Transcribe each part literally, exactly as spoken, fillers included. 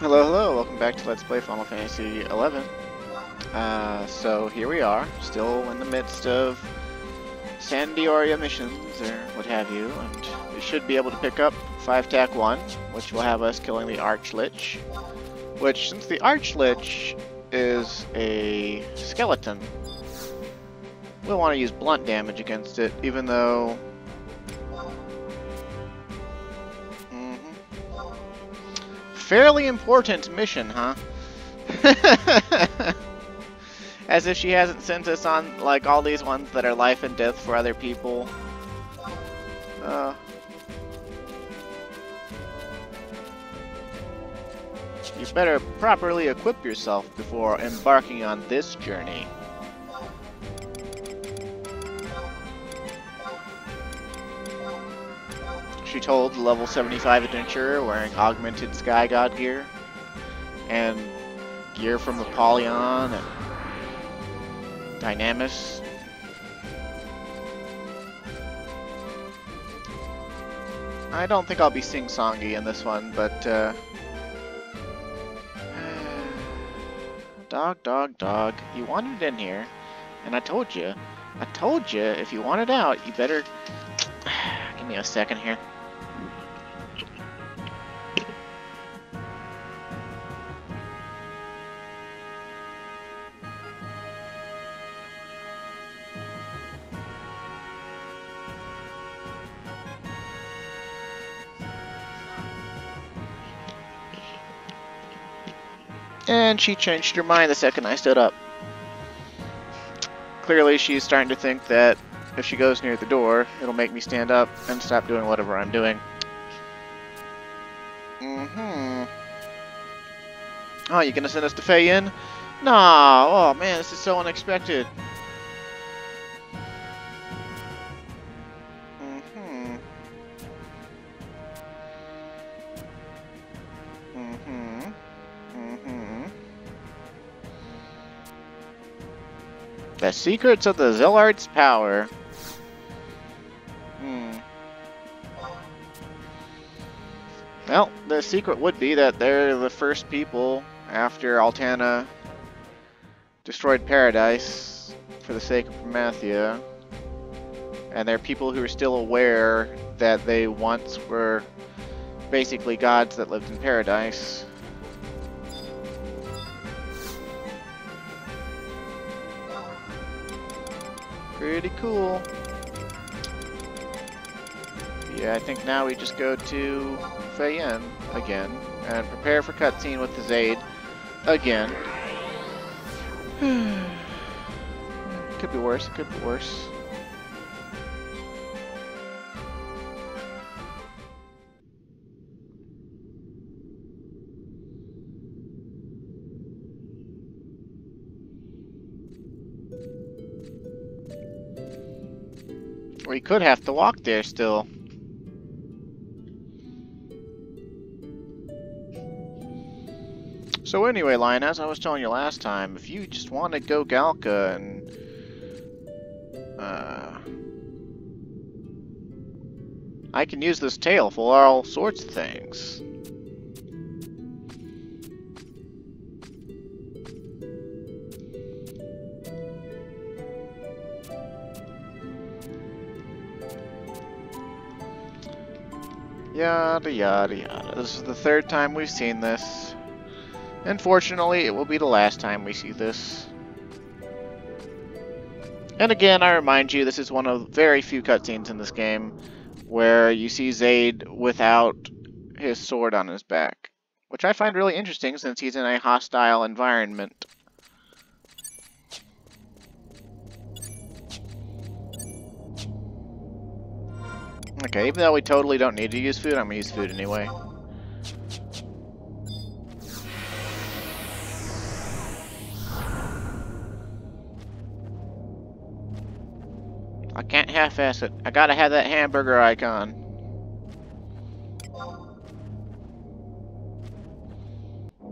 Hello, hello, welcome back to Let's Play Final Fantasy eleven. Uh, so here we are, still in the midst of San d'Oria missions, or what have you, and we should be able to pick up five tac one, which will have us killing the Arch Lich, which, since the Arch Lich is a skeleton, we'll want to use blunt damage against it, even though... fairly important mission, huh? As if she hasn't sent us on, like, all these ones that are life and death for other people. Uh. You better properly equip yourself before embarking on this journey. She told the level seventy-five adventurer wearing augmented Sky God gear and gear from Apollyon and Dynamis. I don't think I'll be sing-songy in this one, but uh, dog, dog, dog. You wanted in here, and I told you, I told you, if you want it out, you better give me a second here. And she changed her mind the second I stood up. Clearly she's starting to think that if she goes near the door, it'll make me stand up and stop doing whatever I'm doing. Mm-hmm. Oh, you gonna send us to Fei'Yin? Nah, oh man, this is so unexpected. Mm-hmm. Mm-hmm. The secrets of the Zillard's power. Hmm. Well, the secret would be that they're the first people after Altana destroyed Paradise for the sake of Promathia. And they're people who are still aware that they once were basically gods that lived in Paradise. Pretty cool. Yeah, I think now we just go to Fei'Yin again and prepare for cutscene with the Zayd again. Could be worse, could be worse. We could have to walk there still. So anyway, Lion, as I was telling you last time, if you just want to go Galca and... Uh, I can use this tail for all sorts of things. Yada yada yada. This is the third time we've seen this. Unfortunately, it will be the last time we see this. And again, I remind you, this is one of the very few cutscenes in this game where you see Zayd without his sword on his back, which I find really interesting since he's in a hostile environment. Okay, even though we totally don't need to use food, I'm gonna use food anyway. I can't half-ass it. I gotta have that hamburger icon.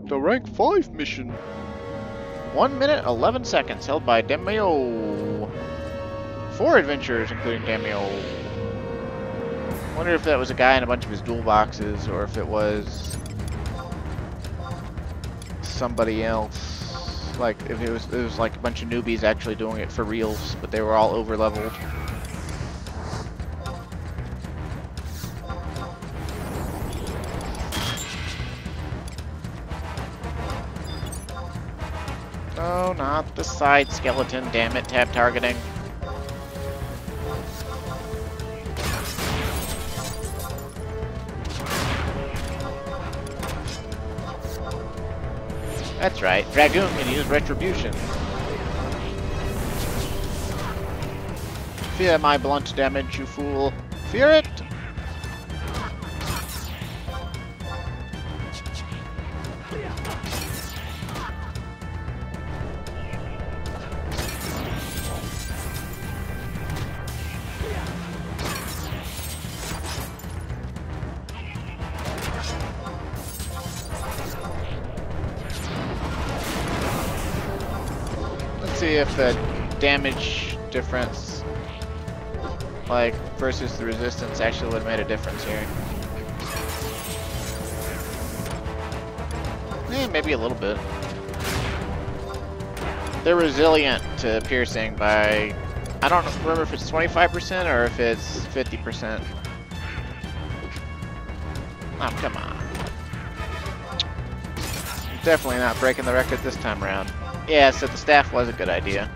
The rank five mission. one minute, eleven seconds, held by Demio. Four adventurers, including Demio. I wonder if that was a guy in a bunch of his dual boxes, or if it was somebody else. Like if it was, it was like a bunch of newbies actually doing it for reals, but they were all over leveled. Oh, not the side skeleton! Damn it! Tab targeting. That's right, Dragoon can use Retribution. Fear my blunt damage, you fool. Fear it! If the damage difference, like, versus the resistance actually would have made a difference here. Eh, maybe a little bit. They're resilient to piercing by, I don't remember if it's twenty-five percent or if it's fifty percent. Oh, come on. Definitely not breaking the record this time around. Yeah, so the staff was a good idea.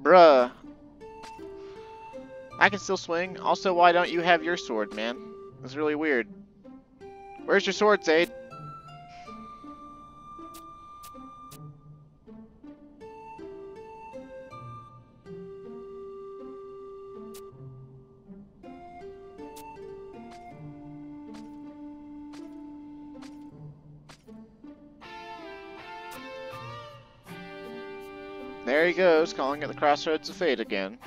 Bruh. I can still swing. Also, why don't you have your sword, man? It's really weird. Where's your sword, Zayd? There he goes, calling it the Crossroads of Fate again.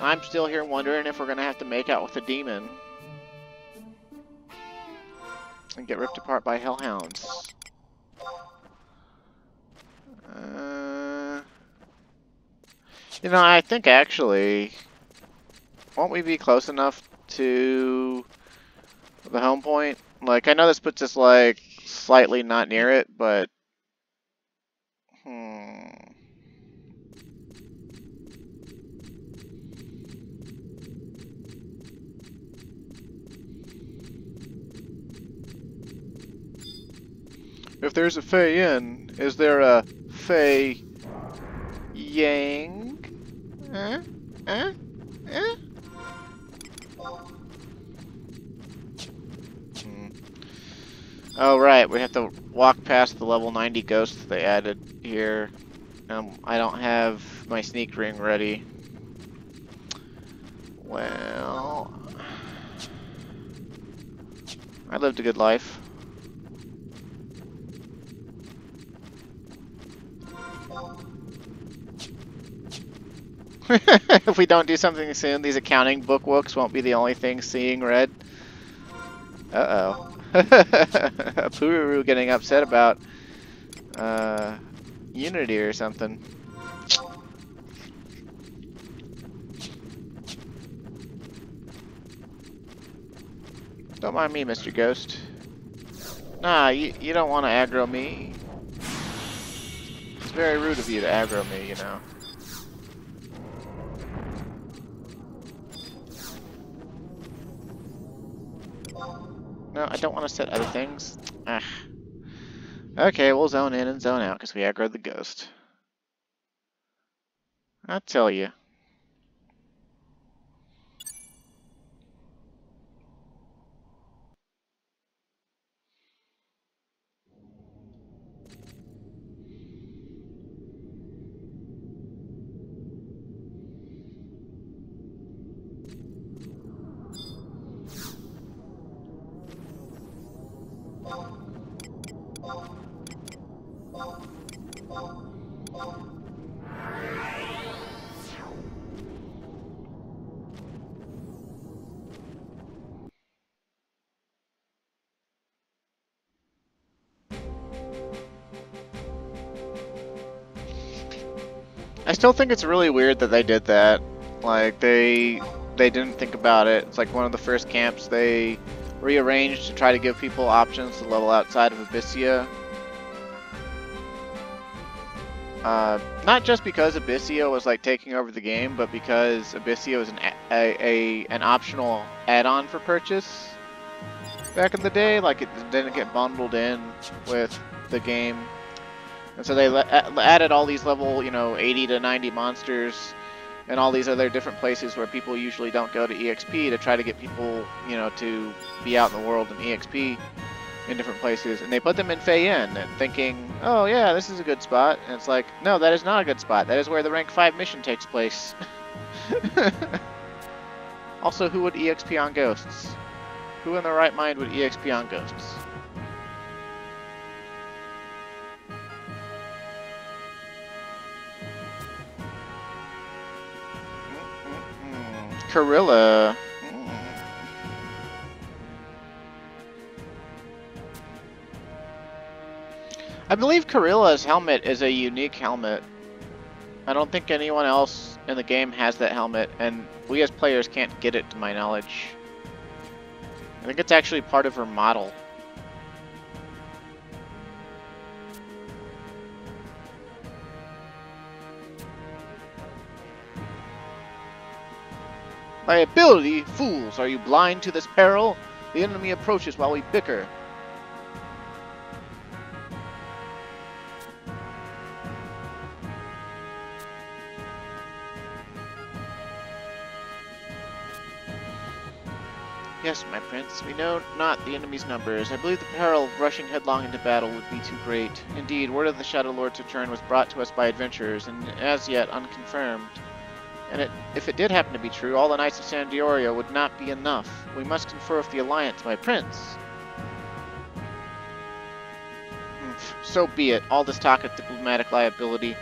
I'm still here wondering if we're gonna have to make out with a demon. And get ripped apart by hellhounds. Uh, you know, I think actually, won't we be close enough to the home point? Like, I know this puts us like slightly not near it, but hmm. If there's a Fei'Yin, is there a Fei'Yang? Huh? Huh? Huh? Hmm. Oh right, we have to walk past the level ninety ghost they added here. Um, I don't have my sneak ring ready. Well, I lived a good life. If we don't do something soon, these accounting book books won't be the only thing seeing red. Uh-oh. Pururu getting upset about uh, Unity or something. Don't mind me, Mister Ghost. Nah, you, you don't want to aggro me. It's very rude of you to aggro me, you know. No, I don't want to set other things. Ah. Okay, we'll zone in and zone out because we aggroed the ghost. I tell you. I still think it's really weird that they did that. Like, they they didn't think about it. It's like one of the first camps they rearranged to try to give people options to level outside of Abyssea. Uh, not just because Abyssea was like taking over the game, but because Abyssea was an a, a, a an optional add-on for purchase back in the day. Like, it didn't get bundled in with the game, and so they le added all these level, you know, eighty to ninety monsters, and all these other different places where people usually don't go to E X P, to try to get people, you know, to be out in the world in E X P in different places, and they put them in Fei'Yin, and thinking, oh yeah, this is a good spot, and it's like, no, that is not a good spot. That is where the rank five mission takes place. Also, who would E X P on ghosts? Who in their right mind would E X P on ghosts? Mm-mm-mm. Curilla. I believe Curilla's helmet is a unique helmet. I don't think anyone else in the game has that helmet, and we as players can't get it, to my knowledge. I think it's actually part of her model. My ability? Fools, are you blind to this peril? The enemy approaches while we bicker. Yes, my prince, we know not the enemy's numbers. I believe the peril of rushing headlong into battle would be too great. Indeed, word of the Shadow Lord's return was brought to us by adventurers, and as yet unconfirmed. And it, if it did happen to be true, all the knights of San d'Oria would not be enough. We must confer with the Alliance, my prince. Mm, so be it. All this talk of diplomatic liability.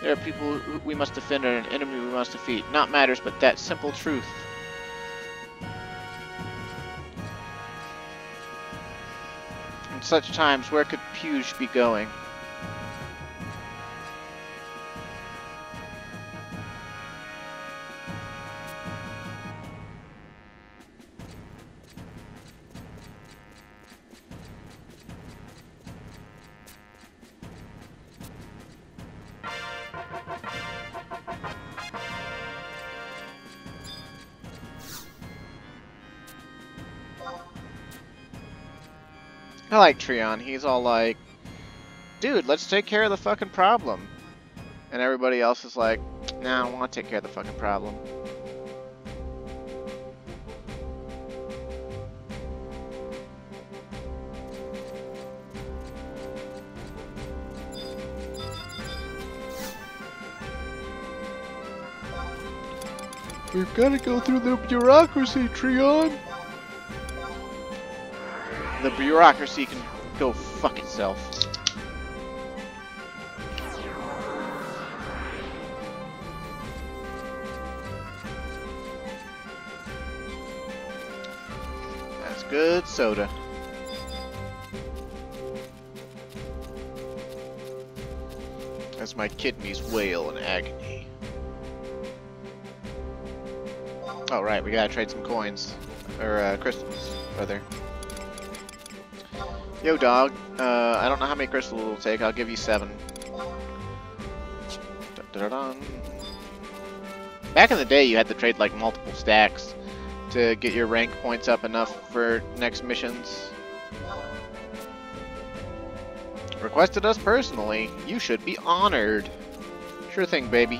There are people who we must defend and an enemy we must defeat. Not matters, but that simple truth. In such times, where could Pieuje be going? I like Trion. He's all like, dude, let's take care of the fucking problem. And everybody else is like, nah, I don't want to take care of the fucking problem. We've got to go through the bureaucracy, Trion. The bureaucracy can go fuck itself. That's good soda. As my kidneys wail in agony. Oh right, we gotta trade some coins. Or uh, crystals, rather. Yo, dog. Uh, I don't know how many crystals it'll take. I'll give you seven. Da-da-da-dun. Back in the day, you had to trade like multiple stacks to get your rank points up enough for next missions. Requested us personally. You should be honored. Sure thing, baby.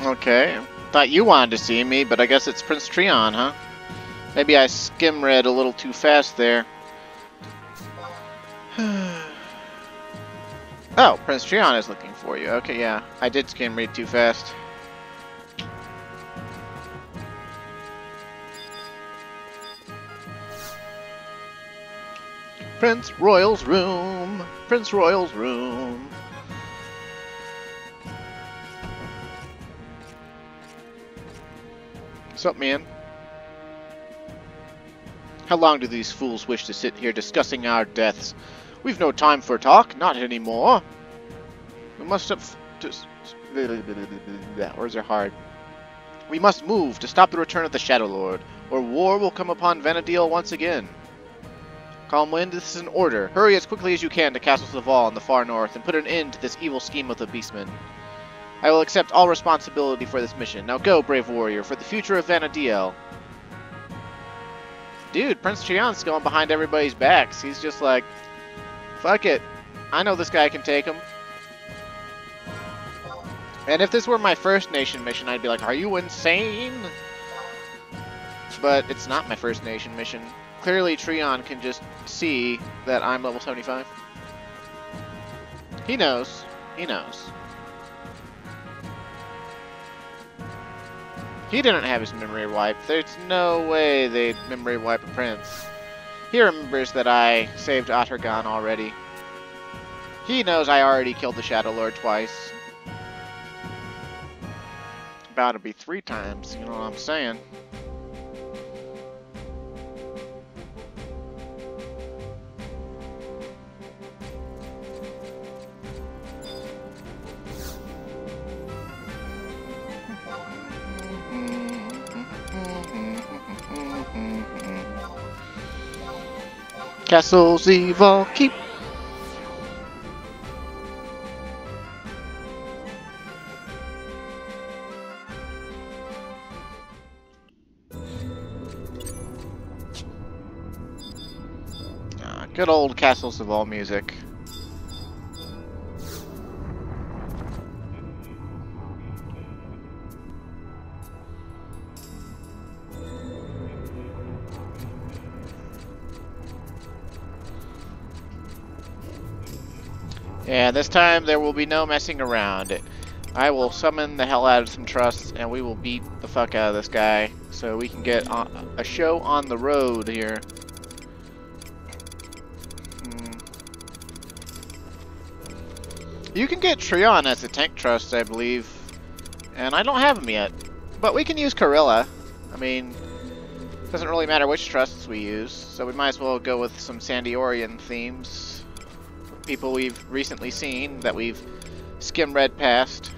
Okay. Thought you wanted to see me, but I guess it's Prince Trion, huh? Maybe I skim read a little too fast there. Oh, Prince Trion is looking for you. Okay, yeah. I did skim read too fast. Prince Royal's room. Prince Royal's room. What's up, man? How long do these fools wish to sit here discussing our deaths? We've no time for talk, not anymore. We must have just... Words are hard. We must move to stop the return of the Shadow Lord, or war will come upon Vana'diel once again. Calm Wind, this is an order. Hurry as quickly as you can to Castle Saval in the far north and put an end to this evil scheme of the Beastmen. I will accept all responsibility for this mission. Now go, brave warrior, for the future of Vana'diel. Dude, Prince Trion's going behind everybody's backs. He's just like, fuck it. I know this guy can take him. And if this were my first nation mission, I'd be like, are you insane? But it's not my first nation mission. Clearly, Trion can just see that I'm level seventy-five. He knows. He knows. He didn't have his memory wiped. There's no way they'd memory wipe a prince. He remembers that I saved Ottergon already. He knows I already killed the Shadow Lord twice. About to be three times, you know what I'm saying? Castle Saval Keep. Ah, good old Castle Saval music. And this time there will be no messing around. I will summon the hell out of some trusts and we will beat the fuck out of this guy so we can get on a show on the road here. Hmm. You can get Trion as a tank trust, I believe. And I don't have him yet. But we can use Curilla. I mean, it doesn't really matter which trusts we use. So we might as well go with some San d'Orian themes. People we've recently seen that we've skim read past.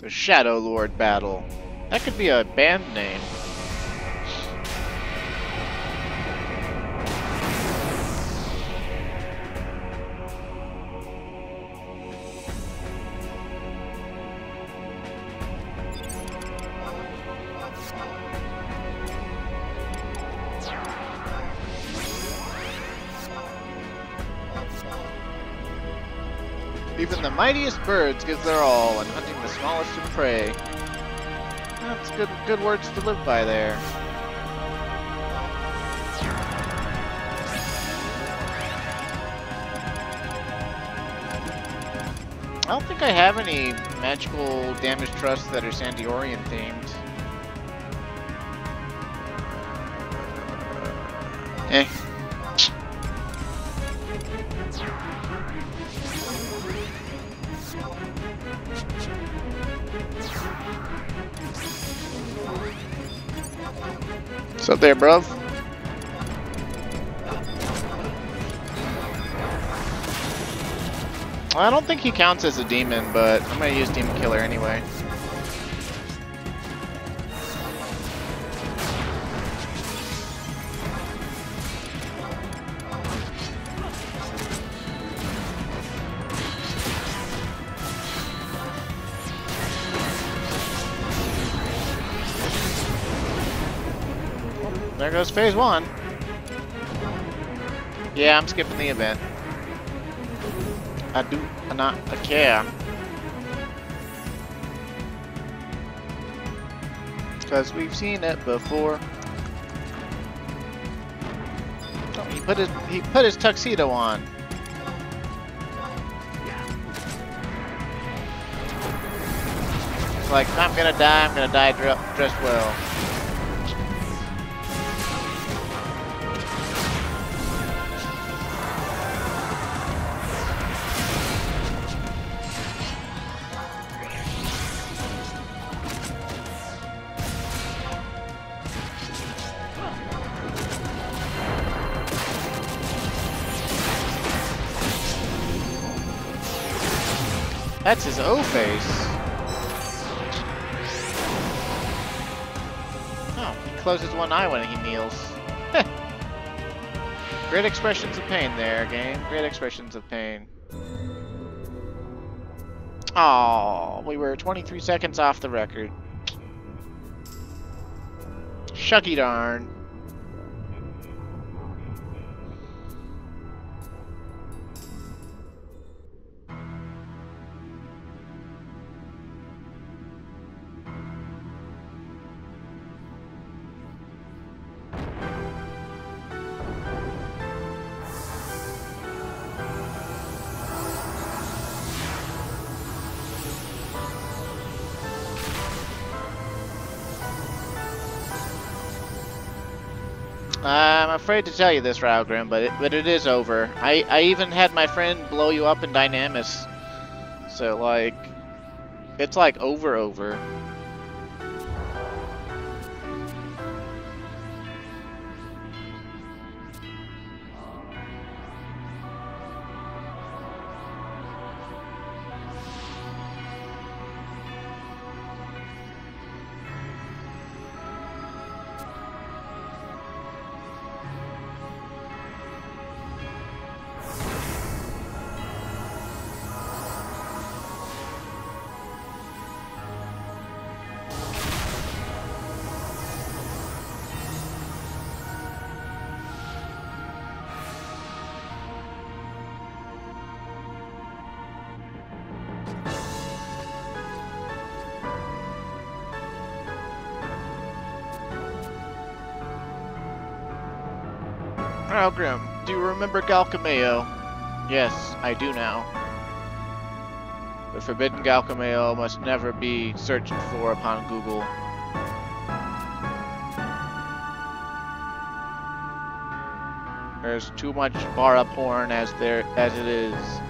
The Shadow Lord Battle. That could be a band name. Even the mightiest birds give their all in hunting the smallest of prey. That's good good words to live by there. I don't think I have any magical damage trusts that are San d'Orian themed. Eh. What's up there, bruv? Well, I don't think he counts as a demon, but I'm gonna use Demon Killer anyway. There goes phase one. Yeah, I'm skipping the event. I do not care. Because we've seen it before. Oh, he put his he put his tuxedo on. It's like, I'm gonna die, I'm gonna die dressed well. That's his O face. Oh, he closes one eye when he kneels. Great expressions of pain there, game. Great expressions of pain. Aww, we were twenty-three seconds off the record. Shucky darn. I'm afraid to tell you this, Raelgrim, but it, but it is over. I, I even had my friend blow you up in Dynamis. So, like, it's like over, over. Raelgrim, do you remember Galcameo? Yes, I do now. The forbidden Galcameo must never be searched for upon Google. There's too much bar up horn as there as it is.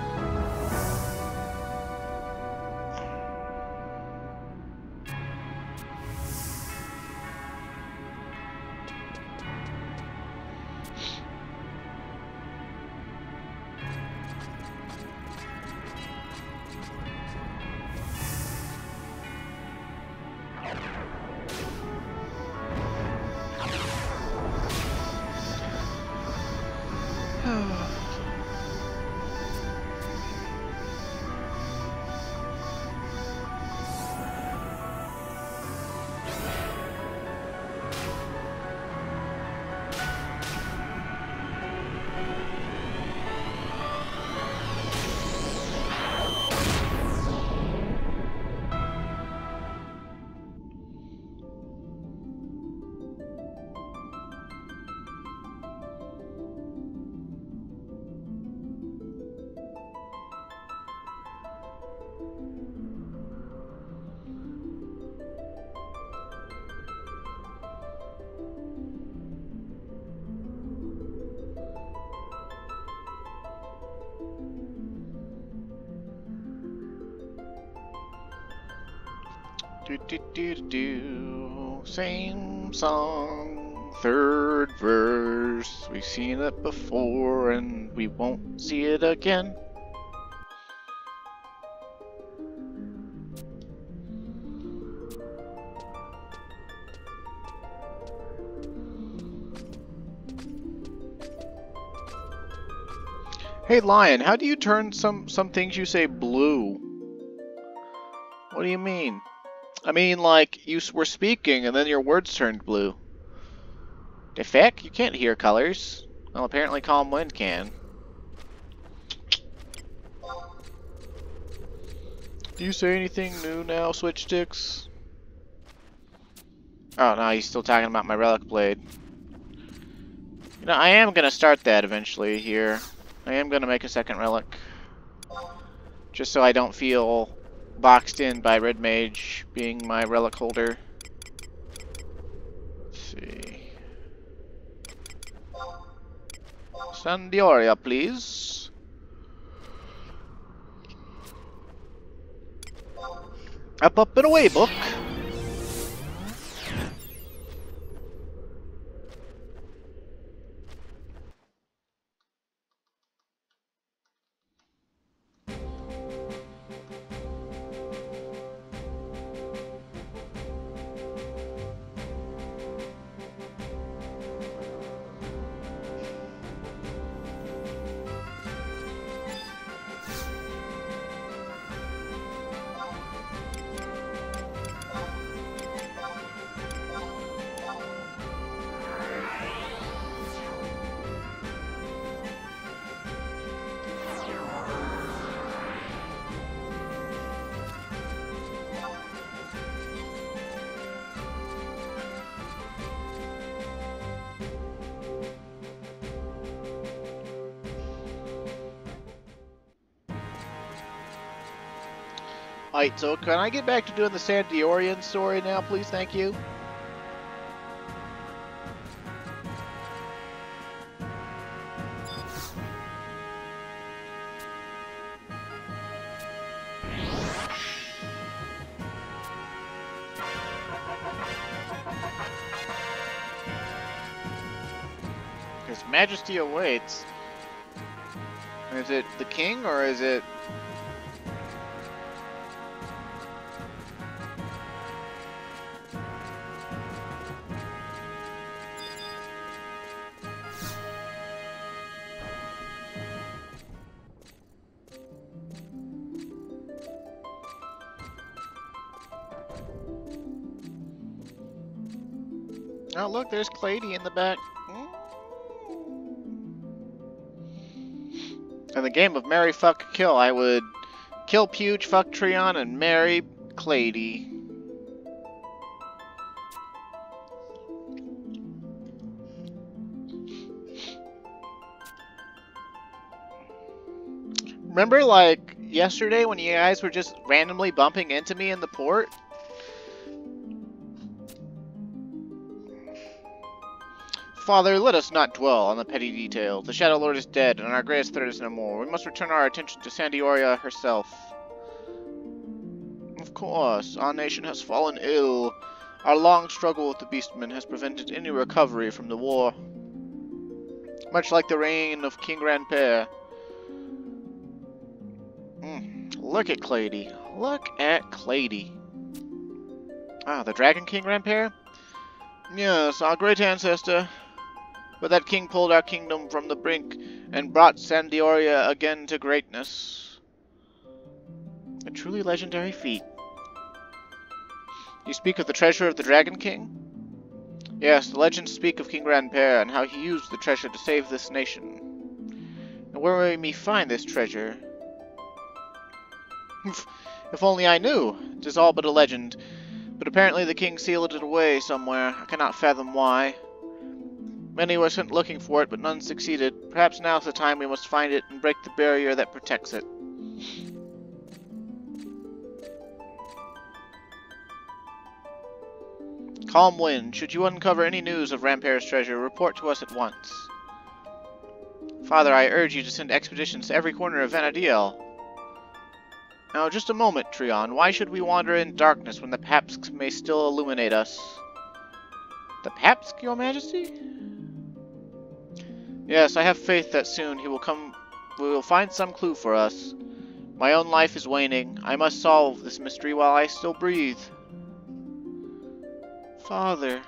Do, do, do, do. Same song, third verse. We've seen it before and we won't see it again. Hey Lion, how do you turn some, some things you say blue? What do you mean? I mean, like, you were speaking, and then your words turned blue. Effect? You can't hear colors. Well, apparently Calm Wind can. Do you say anything new now, Switch Sticks? Oh, no, he's still talking about my Relic Blade. You know, I am going to start that eventually here. I am going to make a second Relic. Just so I don't feel boxed in by Red Mage being my Relic holder. Let's see. San d'Oria, please. Up, up, and away, book. Alright, so can I get back to doing the San d'Orian story now, please? Thank you. His Majesty awaits. Is it the king or is it... Oh, look, there's Clayde in the back. In the game of Marry, Fuck, Kill, I would kill Pieuje, fuck Trion, and marry Clayde. Remember, like, yesterday when you guys were just randomly bumping into me in the port? Father, let us not dwell on the petty details. The Shadow Lord is dead, and our greatest threat is no more. We must return our attention to San d'Oria herself. Of course, our nation has fallen ill. Our long struggle with the Beastmen has prevented any recovery from the war. Much like the reign of King Ranperre. Mm, look at Clayde. Look at Clayde. Ah, the Dragon King Ranperre? Yes, our great ancestor. But that king pulled our kingdom from the brink and brought San d'Oria again to greatness. A truly legendary feat. You speak of the treasure of the Dragon King? Yes, the legends speak of King Ranperre and how he used the treasure to save this nation. And where may we find this treasure? If only I knew. It is all but a legend. But apparently the king sealed it away somewhere. I cannot fathom why. Many were sent looking for it, but none succeeded. Perhaps now's the time we must find it and break the barrier that protects it. Calm Wind, should you uncover any news of Ramperre's treasure, report to us at once. Father, I urge you to send expeditions to every corner of Vana'diel. Now, just a moment, Trion. Why should we wander in darkness when the Papsk may still illuminate us? The Papsk, Your Majesty? Yes, I have faith that soon he will come. We will find some clue for us. My own life is waning. I must solve this mystery while I still breathe. Father.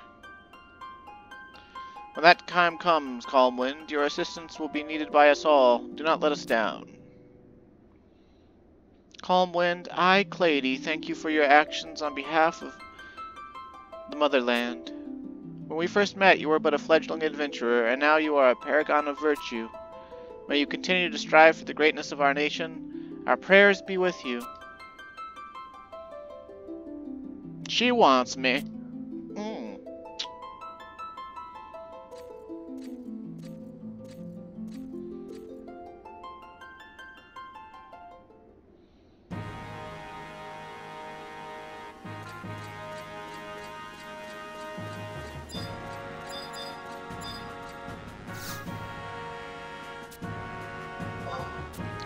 When that time comes, Calm Wind, your assistance will be needed by us all. Do not let us down. Calm Wind, I, Clayde, thank you for your actions on behalf of the motherland. When we first met, you were but a fledgling adventurer, and now you are a paragon of virtue. May you continue to strive for the greatness of our nation. Our prayers be with you. She wants me. Mm.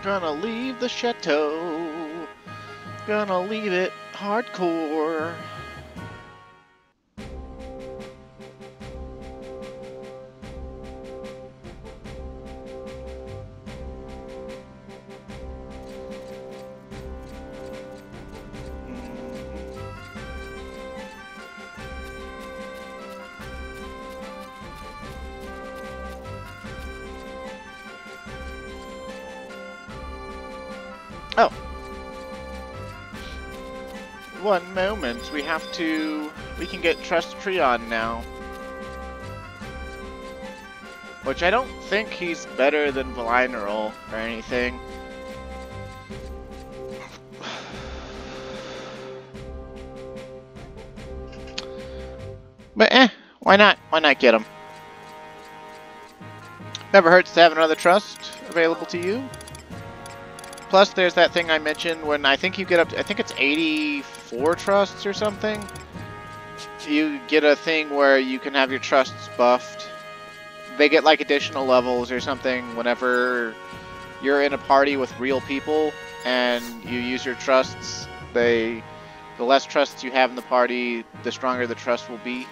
Gonna leave the chateau. Gonna leave it hardcore. Oh. One moment, we have to... We can get Trust Trion now. Which I don't think he's better than Velinerol or anything. But eh, why not? Why not get him? Never hurts to have another Trust available to you. Plus, there's that thing I mentioned when I think you get up to, I think it's eighty-four trusts or something. You get a thing where you can have your trusts buffed. They get, like, additional levels or something whenever you're in a party with real people and you use your trusts. They, the less trusts you have in the party, the stronger the trust will be.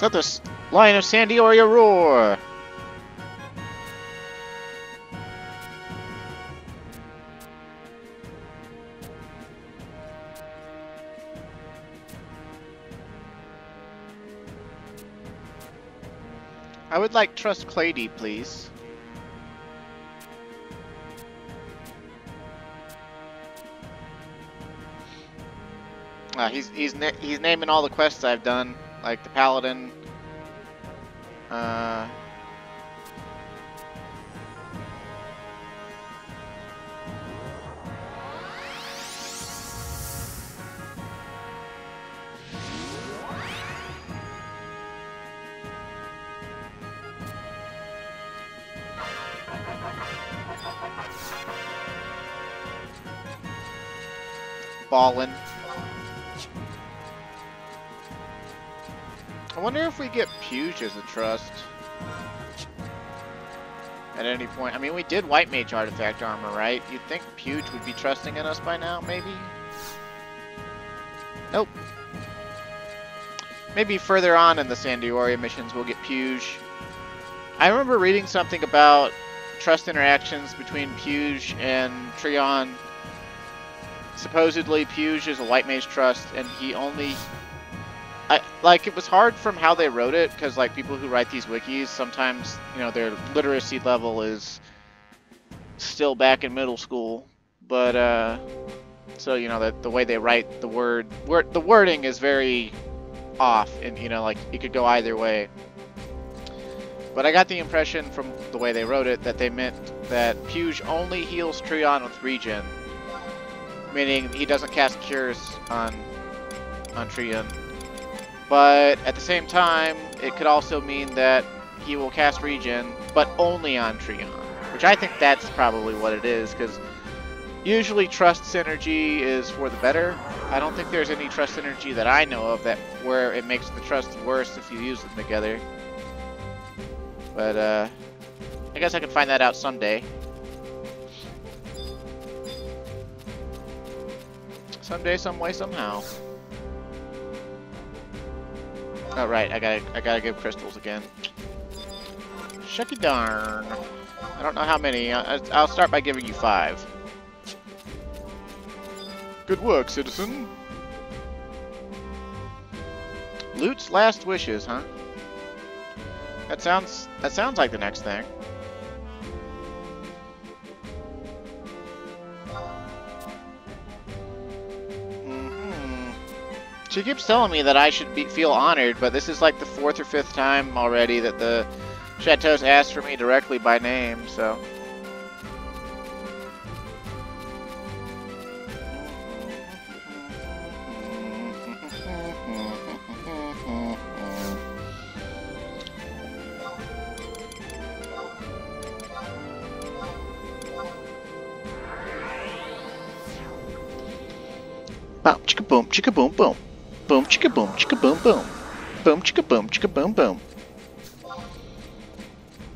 Let the Lion of San d'Oria roar! I would like Trust Clayde, please. Uh, he's he's na he's naming all the quests I've done. Like the Paladin, uh, Ballin. I wonder if we get Pieuje as a trust at any point. I mean, we did White Mage Artifact Armor, right? You'd think Pieuje would be trusting in us by now, maybe? Nope. Maybe further on in the San d'Oria missions we'll get Pieuje. I remember reading something about trust interactions between Pieuje and Trion. Supposedly, Pieuje is a White Mage Trust, and he only... I, like, it was hard from how they wrote it, because, like, people who write these wikis, sometimes, you know, their literacy level is still back in middle school, but, uh, so, you know, the, the way they write the word, word, the wording is very off, and, you know, like, it could go either way. But I got the impression from the way they wrote it that they meant that Pieuje only heals Trion with regen, meaning he doesn't cast cures on, on Trion. But at the same time, it could also mean that he will cast regen, but only on Trion, which I think that's probably what it is, because usually trust synergy is for the better. I don't think there's any trust synergy that I know of that where it makes the trust worse if you use them together. But uh, I guess I can find that out someday. Someday, someway, somehow. Oh right, I gotta I gotta give crystals again. Shucky darn! I don't know how many. I, I'll start by giving you five. Good work, citizen. Lute's last wishes, huh? That sounds, that sounds like the next thing. Mm-hmm. She keeps telling me that I should be, feel honored, but this is like the fourth or fifth time already that the Chateau's asked for me directly by name, so... Boom, chicka boom, chicka boom, boom. Boom, chicka boom, chicka boom, boom. Boom, chicka boom, chicka boom, boom.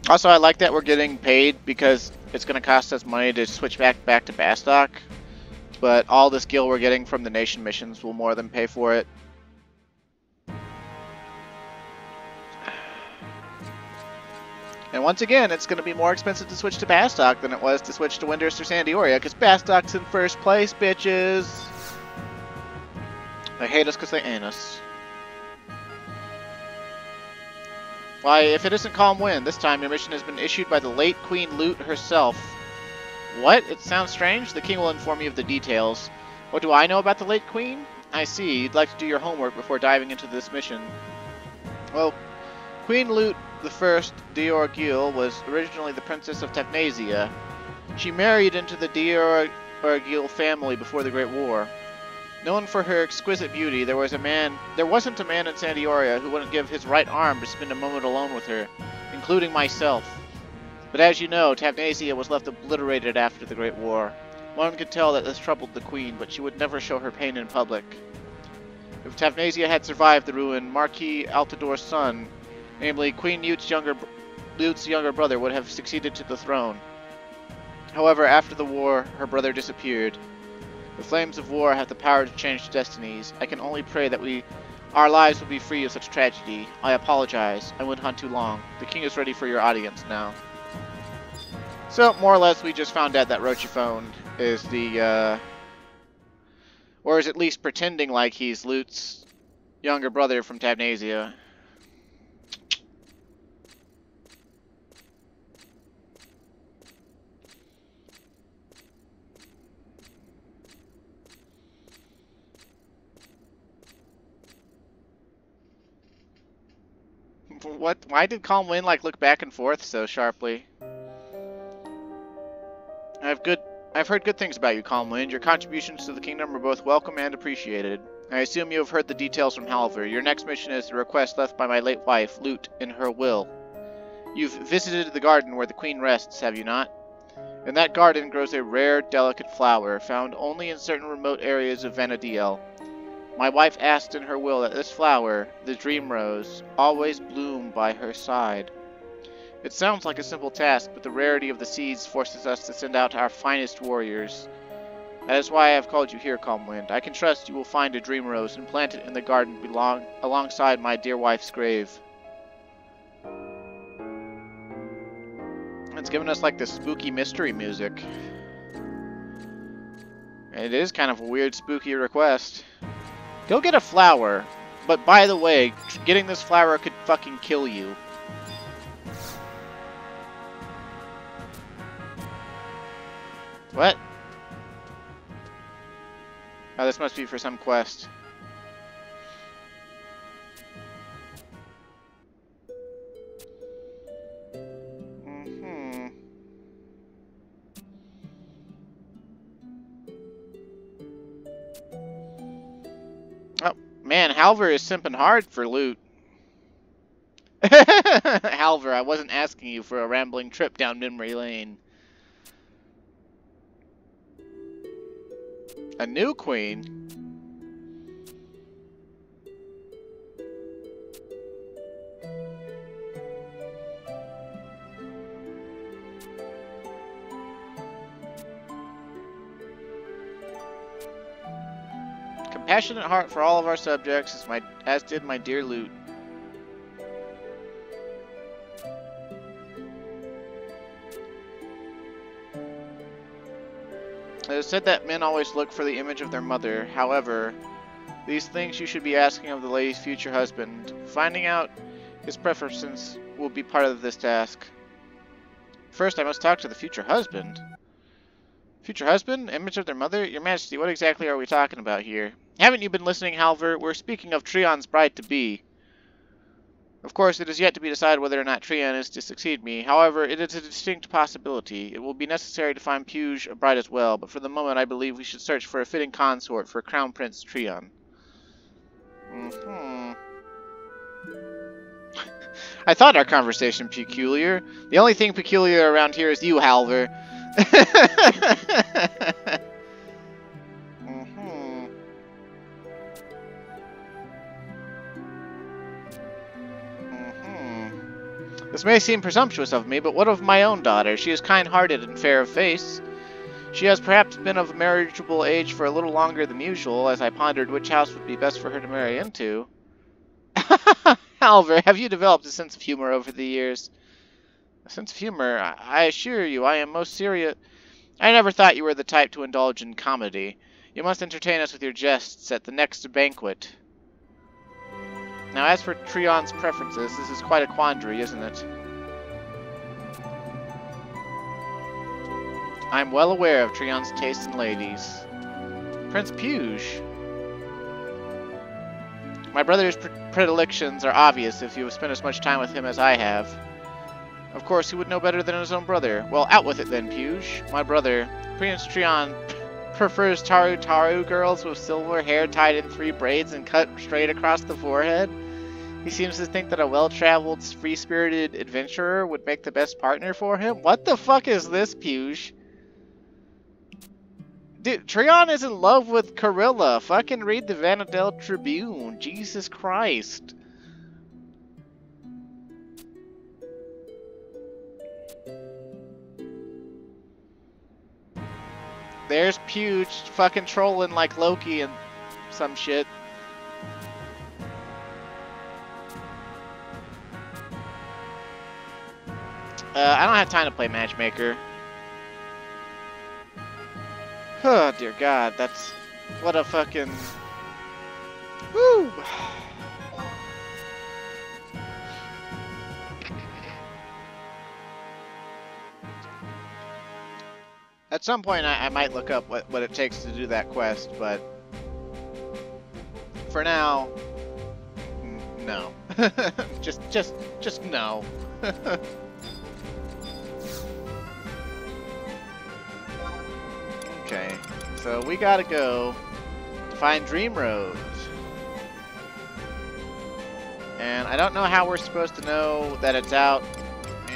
Also, I like that we're getting paid because it's going to cost us money to switch back back to Bastok. But all this gil we're getting from the nation missions will more than pay for it. And once again, it's going to be more expensive to switch to Bastok than it was to switch to Windurst or San d'Oria, because Bastok's in first place, bitches! They hate us because they ain't us. Why, if it isn't Calm Wind, this time your mission has been issued by the late Queen Lute herself. What? It sounds strange? The king will inform you of the details. What do I know about the late queen? I see. You'd like to do your homework before diving into this mission. Well, Queen Lute the First d'Orgueil was originally the princess of Tavnazia. She married into the d'Orgueil family before the Great War. Known for her exquisite beauty, there was a man, there wasn't a man in San d'Oria who wouldn't give his right arm to spend a moment alone with her, including myself. But as you know, Tavnazia was left obliterated after the Great War. One could tell that this troubled the queen, but she would never show her pain in public. If Tavnazia had survived the ruin, Marquis Altador's son, namely Queen Lute's younger, Lute's younger brother, would have succeeded to the throne. However, after the war, her brother disappeared. The flames of war have the power to change destinies. I can only pray that we, our lives will be free of such tragedy. I apologize. I went on too long. The king is ready for your audience now. So, more or less, we just found out that Rochefonde is the, uh... or is at least pretending like he's Lute's younger brother from Tavnazia. What? Why did Calm Wind like look back and forth so sharply? I've good. I've heard good things about you, Calm Wind. Your contributions to the kingdom are both welcome and appreciated. I assume you have heard the details from Halver. Your next mission is the request left by my late wife, Lute, in her will. You've visited the garden where the queen rests, have you not? In that garden grows a rare, delicate flower found only in certain remote areas of Vana'diel. My wife asked in her will that this flower, the Dream Rose, always bloom by her side. It sounds like a simple task, but the rarity of the seeds forces us to send out our finest warriors. That is why I have called you here, Calm Wind. I can trust you will find a Dream Rose and plant it in the garden belong alongside my dear wife's grave. It's given us like this spooky mystery music. And it is kind of a weird, spooky request. Go get a flower, but by the way, getting this flower could fucking kill you. What? Oh, this must be for some quest. Man, Halver is simping hard for loot. Halver, I wasn't asking you for a rambling trip down memory lane. A new queen? Passionate heart for all of our subjects, as, my, as did my dear Lute. It is said that men always look for the image of their mother. However, these things you should be asking of the lady's future husband. Finding out His preferences will be part of this task. First, I must talk to the future husband. Future husband? Image of their mother? Your Majesty, what exactly are we talking about here? Haven't you been listening, Halver? We're speaking of Trion's bride-to-be. Of course, it is yet to be decided whether or not Trion is to succeed me. However, it is a distinct possibility. It will be necessary to find Pieuje, a bride as well, but for the moment I believe we should search for a fitting consort for Crown Prince Trion. Mm-hmm. I thought our conversation peculiar. The only thing peculiar around here is you, Halver. Mm-hmm. Mm-hmm. This may seem presumptuous of me, but what of my own daughter? She is kind-hearted and fair of face. She has perhaps been of marriageable age for a little longer than usual, as I pondered which house would be best for her to marry into. Halver, have you developed a sense of humor over the years? A sense of humor? I, I assure you, I am most serious. I never thought you were the type to indulge in comedy. You must entertain us with your jests at the next banquet. Now, as for Trion's preferences, this is quite a quandary, isn't it? I am well aware of Trion's taste in ladies. Prince Pieuje. My brother's pre predilections are obvious if you have spent as much time with him as I have. Of course, he would know better than his own brother. Well, out with it then, Pieuje. My brother, Prince Trion, prefers Taru Taru girls with silver hair tied in three braids and cut straight across the forehead. He seems to think that a well-traveled, free-spirited adventurer would make the best partner for him. What the fuck is this, Pieuje? Dude, Trion is in love with Curilla. Fucking read the Vana'diel Tribune. Jesus Christ. There's Pieuje fucking trolling like Loki and some shit. Uh, I don't have time to play Matchmaker. Oh, dear God, that's... What a fucking... Woo! At some point, I, I might look up what, what it takes to do that quest, but... For now... No. just, just, just no. Okay, so we gotta go to find Dream Rose. And I don't know how we're supposed to know that it's out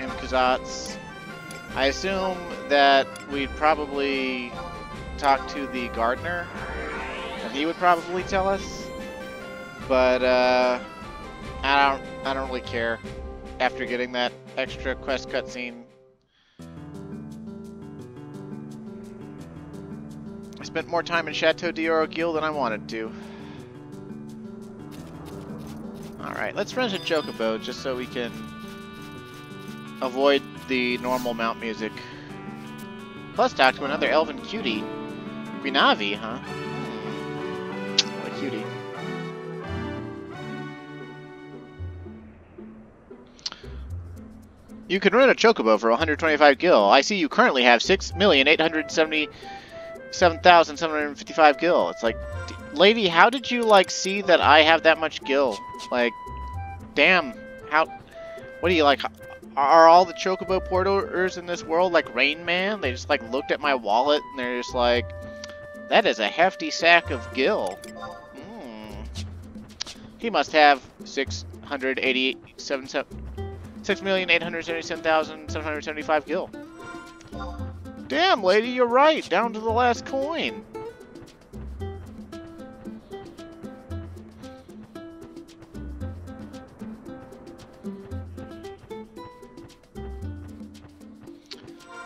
in Kazatz. I assume that we'd probably talk to the gardener, and he would probably tell us. But uh, I don't, I don't really care after getting that extra quest cutscene. I spent more time in Chateau d'Orgueil than I wanted to. Alright, let's rent a chocobo just so we can avoid the normal mount music. Plus talk to another elven cutie. Greenavi, huh? What a cutie. You can rent a chocobo for one hundred twenty-five gil. I see you currently have six million eight hundred seventy... seven thousand seven hundred fifty-five gil. It's like, lady, how did you, like, see that I have that much gil? Like, damn. How, what are you, like, are all the chocobo porters in this world like Rain Man? They just, like, looked at my wallet and they're just like, that is a hefty sack of gil. Mm. He must have six million eight hundred seventy-seven thousand seven hundred seventy-five gil. Damn, lady, you're right. Down to the last coin.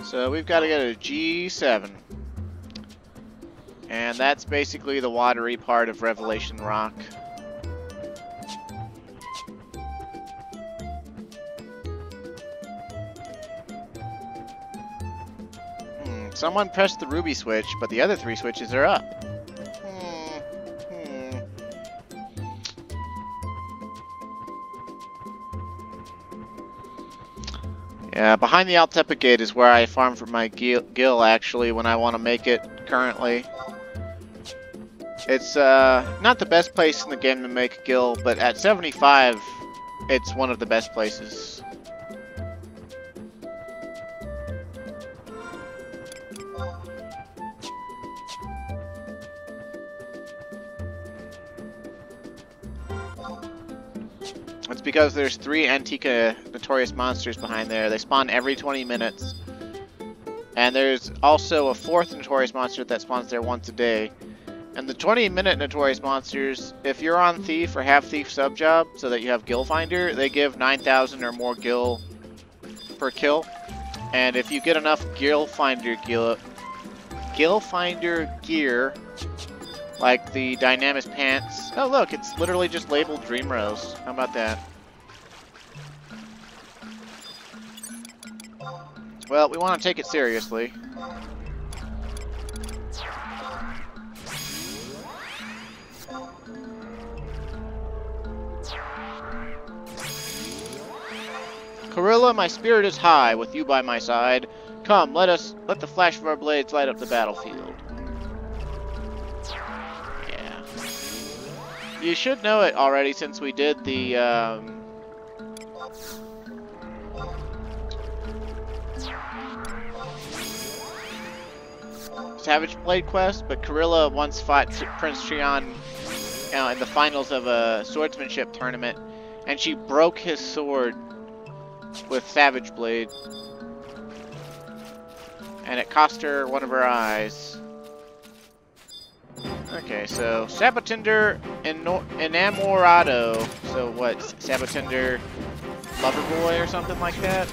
So we've got to go to G seven. And that's basically the watery part of Revelation Rock. Someone pressed the ruby switch, but the other three switches are up. Hmm. Hmm. Yeah, behind the Altepa Gate is where I farm for my gill, gill actually, when I want to make it currently. It's uh, not the best place in the game to make a gill, but at seventy-five, it's one of the best places. It's because there's three Antica Notorious Monsters behind there. They spawn every twenty minutes. And there's also a fourth Notorious Monster that spawns there once a day. And the twenty minute Notorious Monsters, if you're on Thief or have Thief subjob so that you have Gill Finder, they give nine thousand or more Gill per kill. And if you get enough Gill Finder Gill, Gill Finder gear, like the Dynamis pants. Oh look, it's literally just labeled Dream Rose. How about that? Well, we want to take it seriously. Curilla, my spirit is high with you by my side. Come, let us let the flash of our blades light up the battlefield. Yeah. You should know it already since we did the um Savage Blade quest, but Curilla once fought Prince Trion uh, in the finals of a swordsmanship tournament, and she broke his sword with Savage Blade, and it cost her one of her eyes. Okay, so Sabotinder Enamorado, so what, Sabotinder Loverboy or something like that?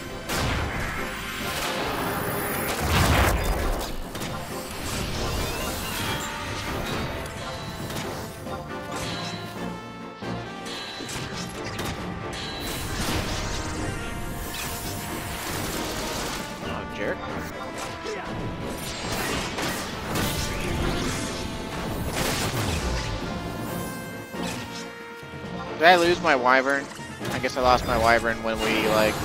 Did I lose my Wyvern? I guess I lost my Wyvern when we, like,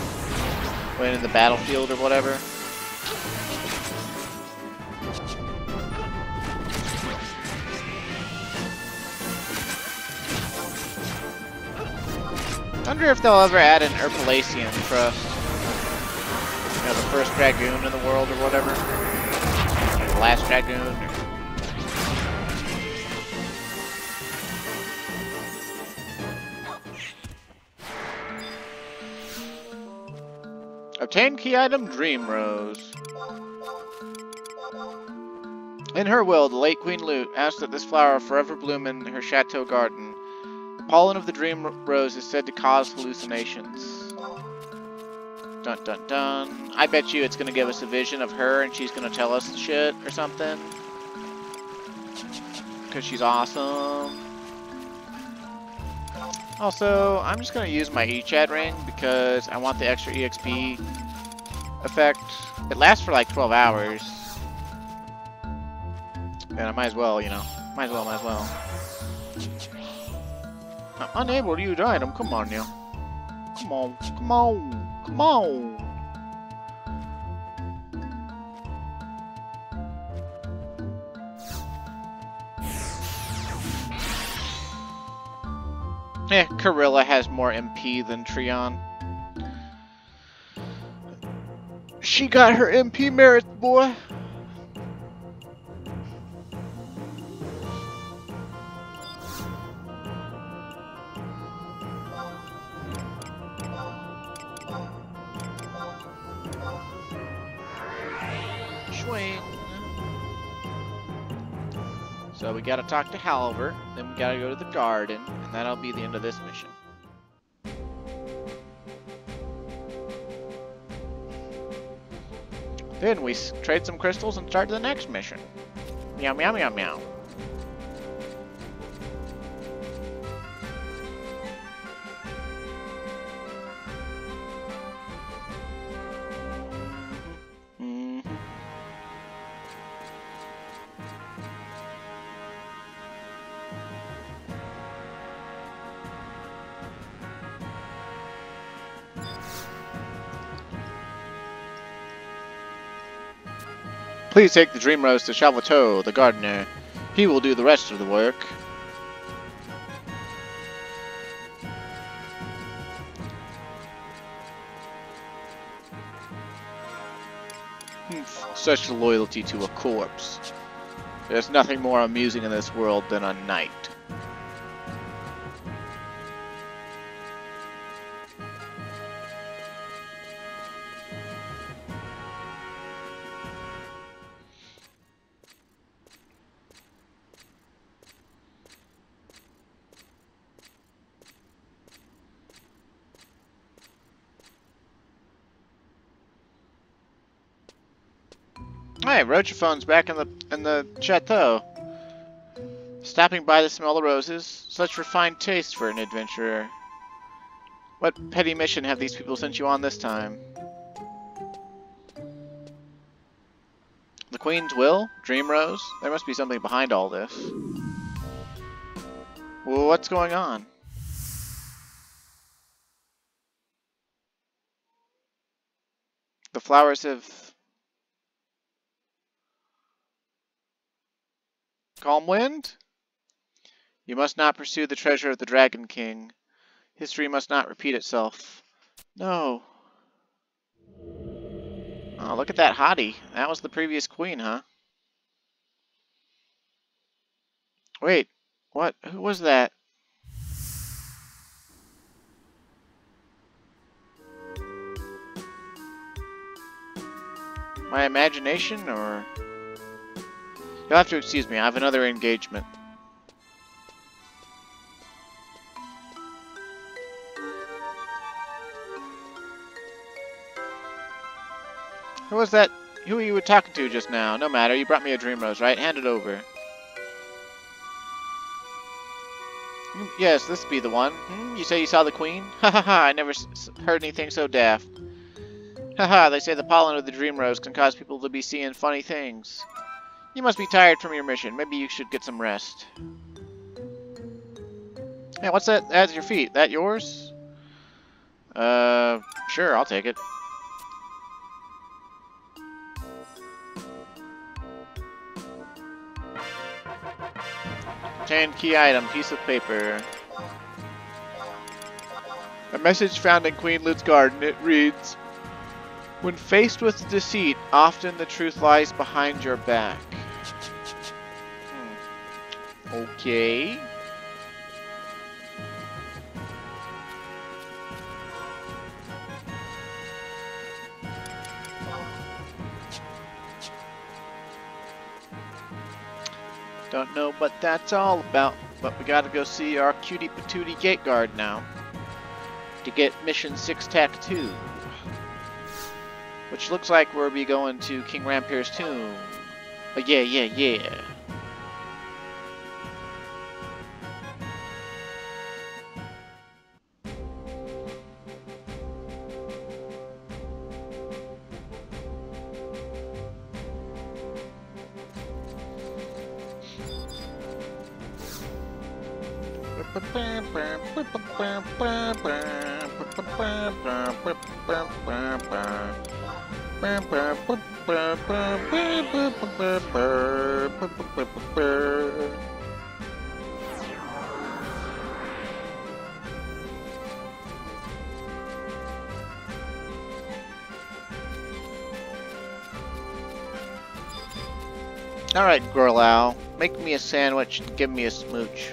went in the battlefield or whatever. I wonder if they'll ever add an Erpalacian for us. You know, the first Dragoon in the world or whatever. Or the last Dragoon. Obtain key item, Dream Rose. In her will, the late Queen Lute asked that this flower forever bloom in her chateau garden. The pollen of the Dream Rose is said to cause hallucinations. Dun dun dun. I bet you it's gonna give us a vision of her and she's gonna tell us shit or something. Cause she's awesome. Also, I'm just going to use my E-Chat ring because I want the extra E X P effect. It lasts for like twelve hours. And I might as well, you know. Might as well, might as well. I'm unable to use item. Come on, now. Come on, come on, come on. Eh, Curilla has more M P than Trion. She got her M P merits, boy! Swing. So we gotta talk to Halver, then we gotta go to the garden. And that'll be the end of this mission. Then we trade some crystals and start the next mission. Meow, meow, meow, meow. Please take the Dream Rose to Chavateau, the gardener. He will do the rest of the work. Such loyalty to a corpse. There's nothing more amusing in this world than a knight. Hey, Rochefonde's back in the in the chateau. Stopping by to smell the roses. Such refined taste for an adventurer. What petty mission have these people sent you on this time? The Queen's will? Dream Rose? There must be something behind all this. Well, what's going on? The flowers have... Calm Wind? You must not pursue the treasure of the Dragon King. History must not repeat itself. No. Oh, look at that hottie. That was the previous queen, huh? Wait, what? Who was that? My imagination, or... You'll have to excuse me, I have another engagement. Who was that? Who were you talking to just now? No matter, you brought me a Dream Rose, right? Hand it over. Yes, this be the one. Hmm? You say you saw the queen? Ha ha ha, I never s heard anything so daft. Ha ha, they say the pollen of the Dream Rose can cause people to be seeing funny things. You must be tired from your mission. Maybe you should get some rest. Hey, what's that at your feet? That yours? Uh, sure, I'll take it. Obtained key item, piece of paper. A message found in Queen Lute's garden. It reads, "When faced with deceit, often the truth lies behind your back." Okay. Don't know what that's all about, but we gotta go see our cutie patootie gate guard now to get mission six tack two, which looks like we'll be going to King Ranperre's tomb. Oh yeah, yeah, yeah. Alright, Gorlau, make me a sandwich and give me a smooch.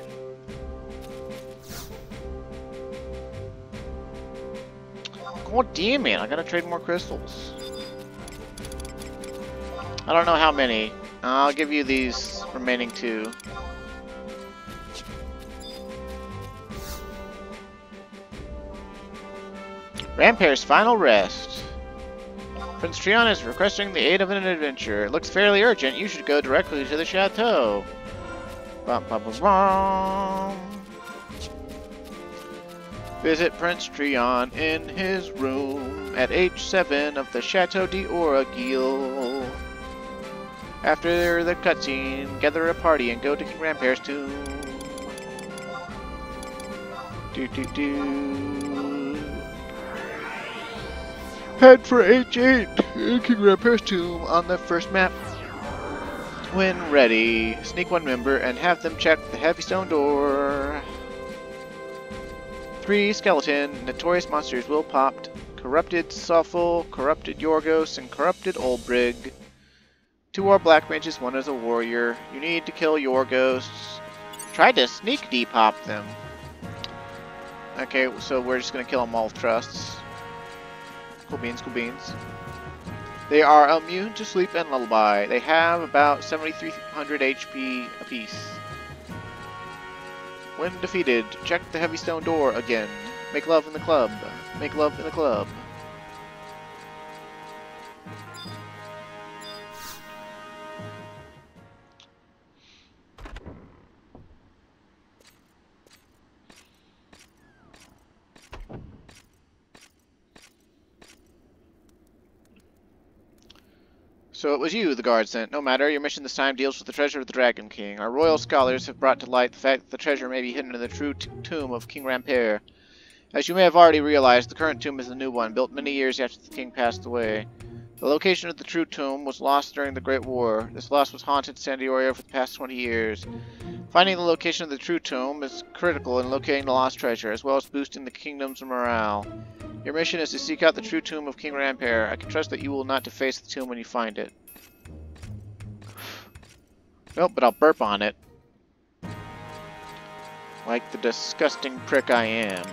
Oh damn it, I gotta trade more crystals. I don't know how many. I'll give you these remaining two. Ranperre's final rest. Prince Trion is requesting the aid of an adventurer. It looks fairly urgent. You should go directly to the chateau. Bum, bum, bum, bum. Visit Prince Trion in his room at H seven of the Chateau d'Oria. After the cutscene, gather a party and go to King Ranperre's tomb. Do do do. Head for H eight in King Ranperre's tomb on the first map. When ready, sneak one member and have them check the heavy stone door. Three skeleton, Notorious Monsters will popped, Corrupted Suffle, Corrupted Yorgos, and Corrupted Olbrig. Two are black mages, one is a warrior. You need to kill Yorgos. Try to sneak depop them. Okay, so we're just gonna kill them all with trusts. Cool beans, cool beans. They are immune to sleep and lullaby. They have about seventy-three hundred H P apiece. When defeated, check the heavy stone door again. Make love in the club. Make love in the club. So it was you the guard sent. No matter, your mission this time deals with the treasure of the Dragon King. Our royal scholars have brought to light the fact that the treasure may be hidden in the true tomb of King Ranperre. As you may have already realized, the current tomb is a new one, built many years after the king passed away. The location of the true tomb was lost during the Great War. This loss was haunted San d'Oria for the past twenty years. Finding the location of the true tomb is critical in locating the lost treasure, as well as boosting the kingdom's morale. Your mission is to seek out the true tomb of King Ranperre. I can trust that you will not deface the tomb when you find it. Nope, but I'll burp on it. Like the disgusting prick I am.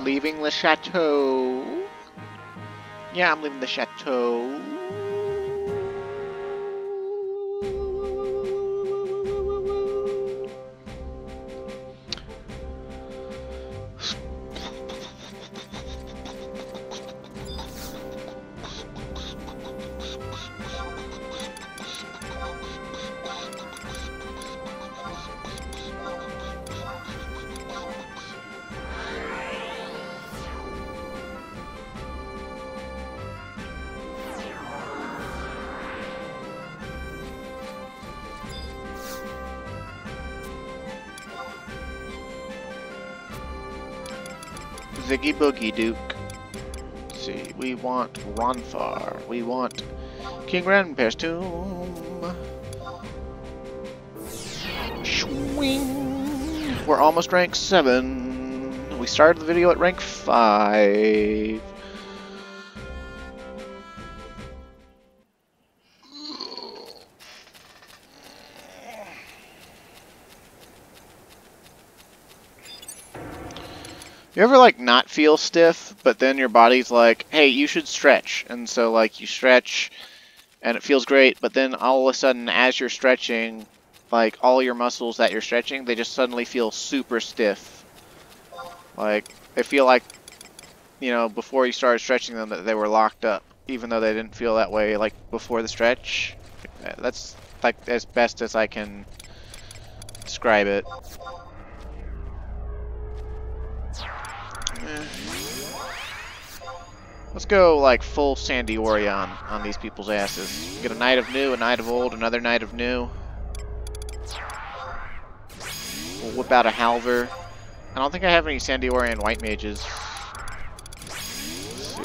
Leaving the chateau. Yeah, I'm leaving the chateau. Ziggy Boogie Duke. Let's see, we want Ranfar. We want King Ranperre's tomb. Swing. We're almost rank seven. We started the video at rank five. You ever like not feel stiff, but then your body's like, hey, you should stretch, and so like you stretch and it feels great, but then all of a sudden as you're stretching, like all your muscles that you're stretching, they just suddenly feel super stiff. Like they feel like, you know, before you started stretching them that they were locked up, even though they didn't feel that way like before the stretch. That's like as best as I can describe it. Let's go like full San d'Oria on, on these people's asses. Get a Knight of New, a Knight of Old, another Knight of New. We'll whip out a Halver. I don't think I have any San d'Orian White Mages. Let's see.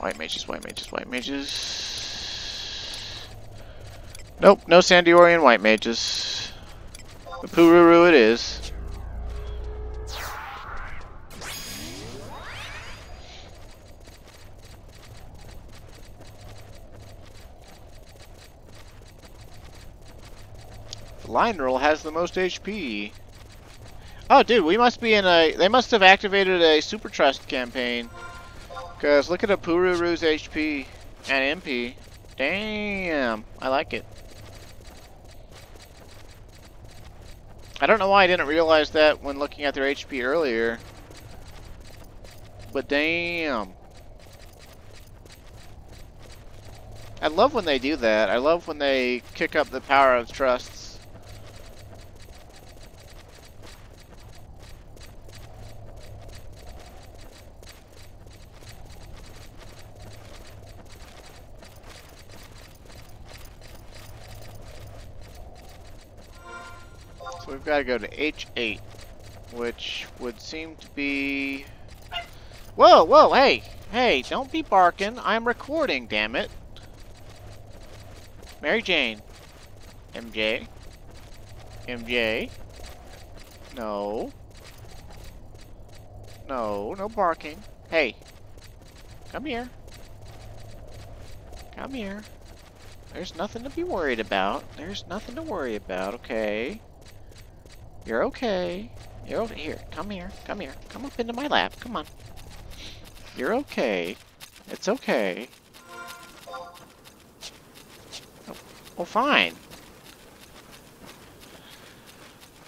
White Mages, White Mages, White Mages. Nope, no San d'Orian White Mages. The Pururu it is. Lineral has the most H P. Oh, dude, we must be in a... They must have activated a Super Trust campaign. Because look at a Pururu's H P and M P. Damn. I like it. I don't know why I didn't realize that when looking at their H P earlier. But damn. I love when they do that. I love when they kick up the power of trusts. we've got to go to H eight, which would seem to be... Whoa, whoa, hey! Hey, don't be barking. I'm recording, damn it. Mary Jane. M J. M J. No. No, no barking. Hey. Come here. Come here. There's nothing to be worried about. There's nothing to worry about, okay? You're okay. You're over here. Come here. Come here. Come up into my lap. Come on. You're okay. It's okay. Oh, oh fine.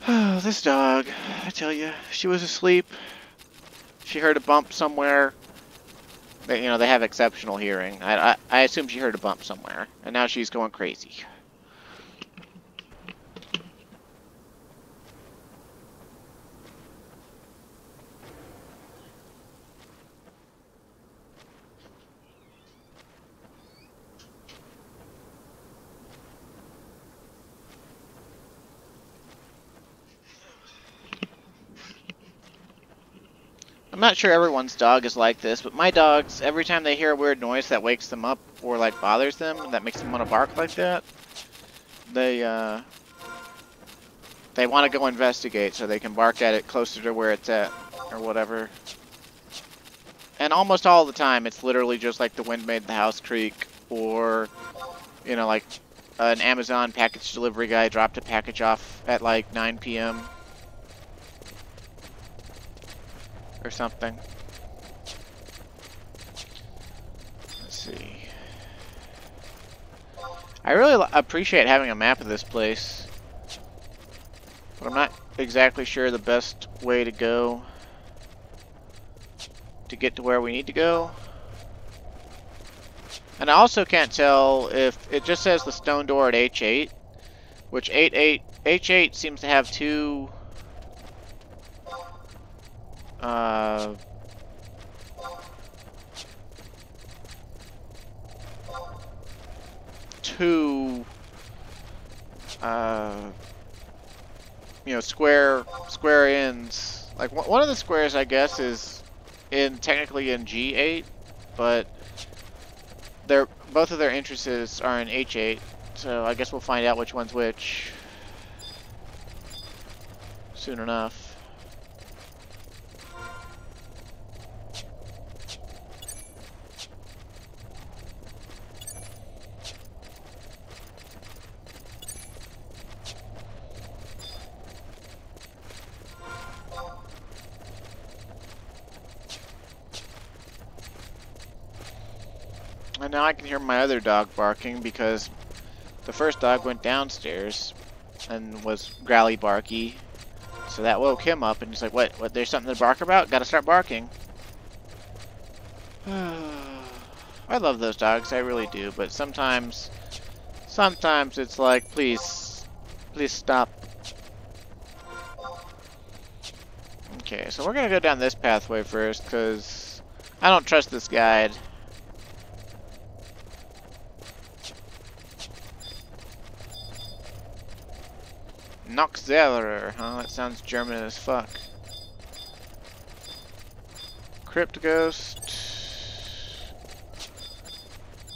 Oh, this dog, I tell you, she was asleep. She heard a bump somewhere. They, you know, they have exceptional hearing. I, I, I assume she heard a bump somewhere, and now she's going crazy. I'm not sure everyone's dog is like this, but my dogs, every time they hear a weird noise that wakes them up or, like, bothers them, and that makes them want to bark like that, they, uh, they want to go investigate so they can bark at it closer to where it's at or whatever. And almost all the time, it's literally just, like, the wind made the house creak or, you know, like, an Amazon package delivery guy dropped a package off at, like, nine P M or something. Let's see. I really appreciate having a map of this place, but I'm not exactly sure the best way to go to get to where we need to go. And I also can't tell if it just says the stone door at H eight, which H eight seems to have two Uh, two, uh, you know, square, square ends. Like, one of the squares, I guess, is in, technically in G eight, but they're, both of their entrances are in H eight, so I guess we'll find out which one's which soon enough. Now I can hear my other dog barking because the first dog went downstairs and was growly barky, so that woke him up and he's like, what, what, there's something to bark about? Gotta start barking. I love those dogs, I really do, but sometimes, sometimes it's like, please, please stop. Okay, so we're gonna go down this pathway first because I don't trust this guide. Noxellerer, huh? That sounds German as fuck. Crypt Ghost.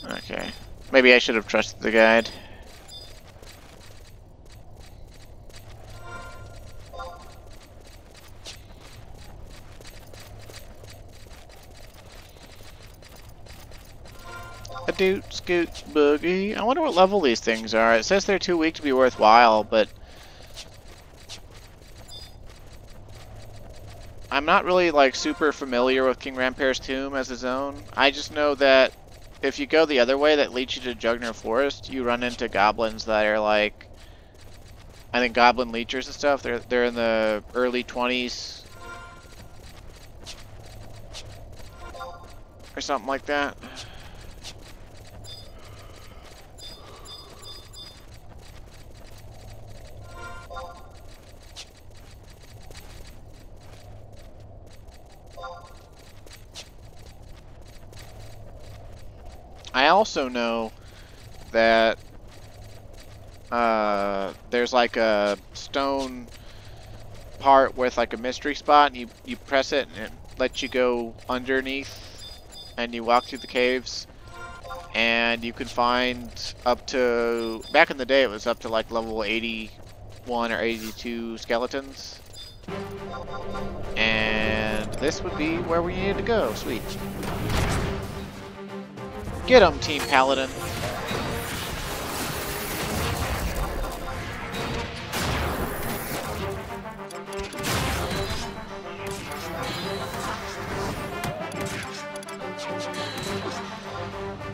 Okay. Maybe I should have trusted the guide. A doot scoot boogie. I wonder what level these things are. It says they're too weak to be worthwhile, but I'm not really, like, super familiar with King Ranperre's tomb as his own. I just know that if you go the other way that leads you to Jugner Forest, you run into goblins that are, like, I think goblin leechers and stuff. They're, they're in the early twenties or something like that. I also know that uh, there's like a stone part with like a mystery spot, and you, you press it and it lets you go underneath and you walk through the caves and you can find up to, back in the day it was up to like level eighty-one or eighty-two skeletons. And this would be where we needed to go. Sweet. Get 'em, Team Paladin.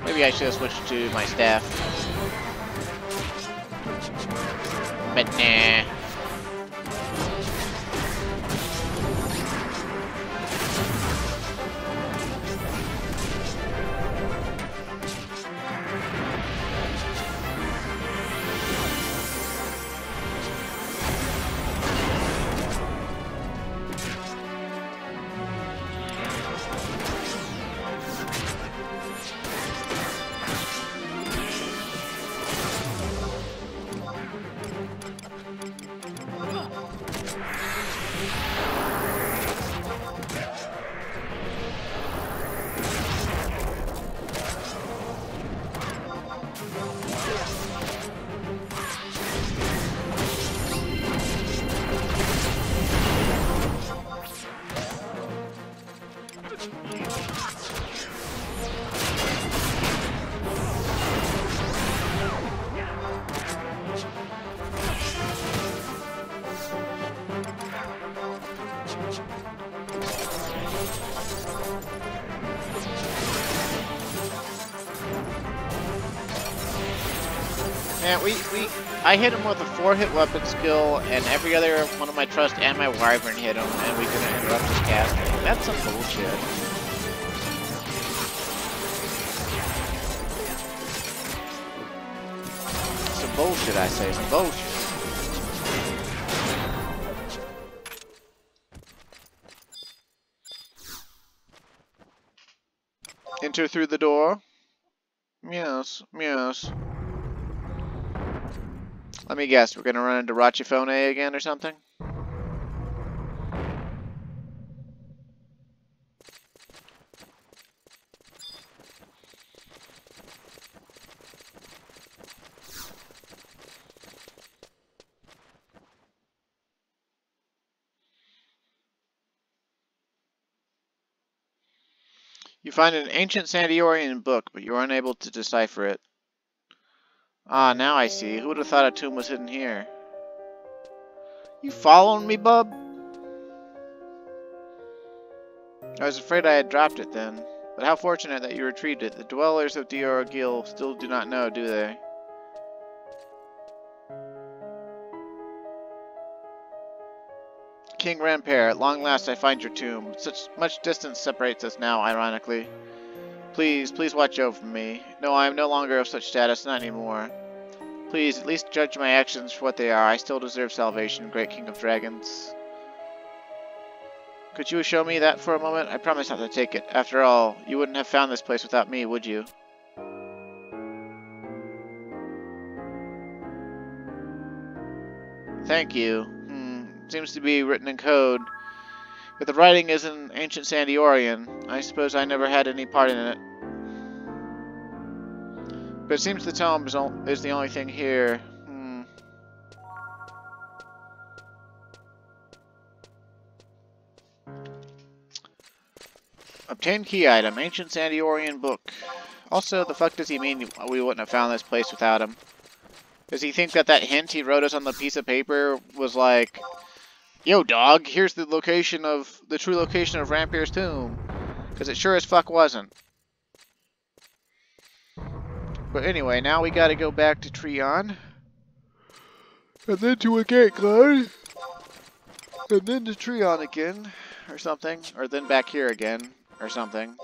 Maybe I should have switched to my staff. But nah. I hit him with a four-hit weapon skill, and every other one of my trust and my wyvern hit him, and we couldn't interrupt his casting. That's some bullshit. Some bullshit, I say. Some bullshit. Enter through the door. Yes, yes. Let me guess, we're gonna run into Rochefonde again or something? You find an ancient San d'Orian book, but you are unable to decipher it. Ah, now I see. Who would have thought a tomb was hidden here? You following me, bub? I was afraid I had dropped it then, but how fortunate that you retrieved it. The dwellers of D'Or Gill still do not know, do they? King Ranperre, at long last I find your tomb. Such much distance separates us now, ironically. Please, please watch over me. No, I am no longer of such status, not anymore. Please, at least judge my actions for what they are. I still deserve salvation, great king of dragons. Could you show me that for a moment? I promise not to take it. After all, you wouldn't have found this place without me, would you? Thank you. Hmm, seems to be written in code. But the writing is in ancient San d'Orian. I suppose I never had any part in it. But it seems the tomb is the only thing here. Hmm. Obtain key item, ancient San d'Orian book. Also, the fuck does he mean we wouldn't have found this place without him? Does he think that that hint he wrote us on the piece of paper was like... Yo, dog, here's the location of... the true location of Ranperre's tomb. Because it sure as fuck wasn't. But anyway, now we gotta go back to Trion. And then to a gate, Clayde. And then to Trion again. Or something. Or then back here again. Or something.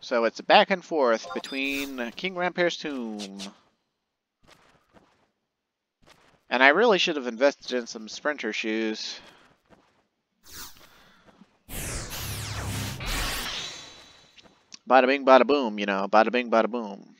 So it's back and forth between King Ranperre's tomb... And I really should have invested in some sprinter shoes. Bada bing, bada boom, you know. Bada bing, bada boom.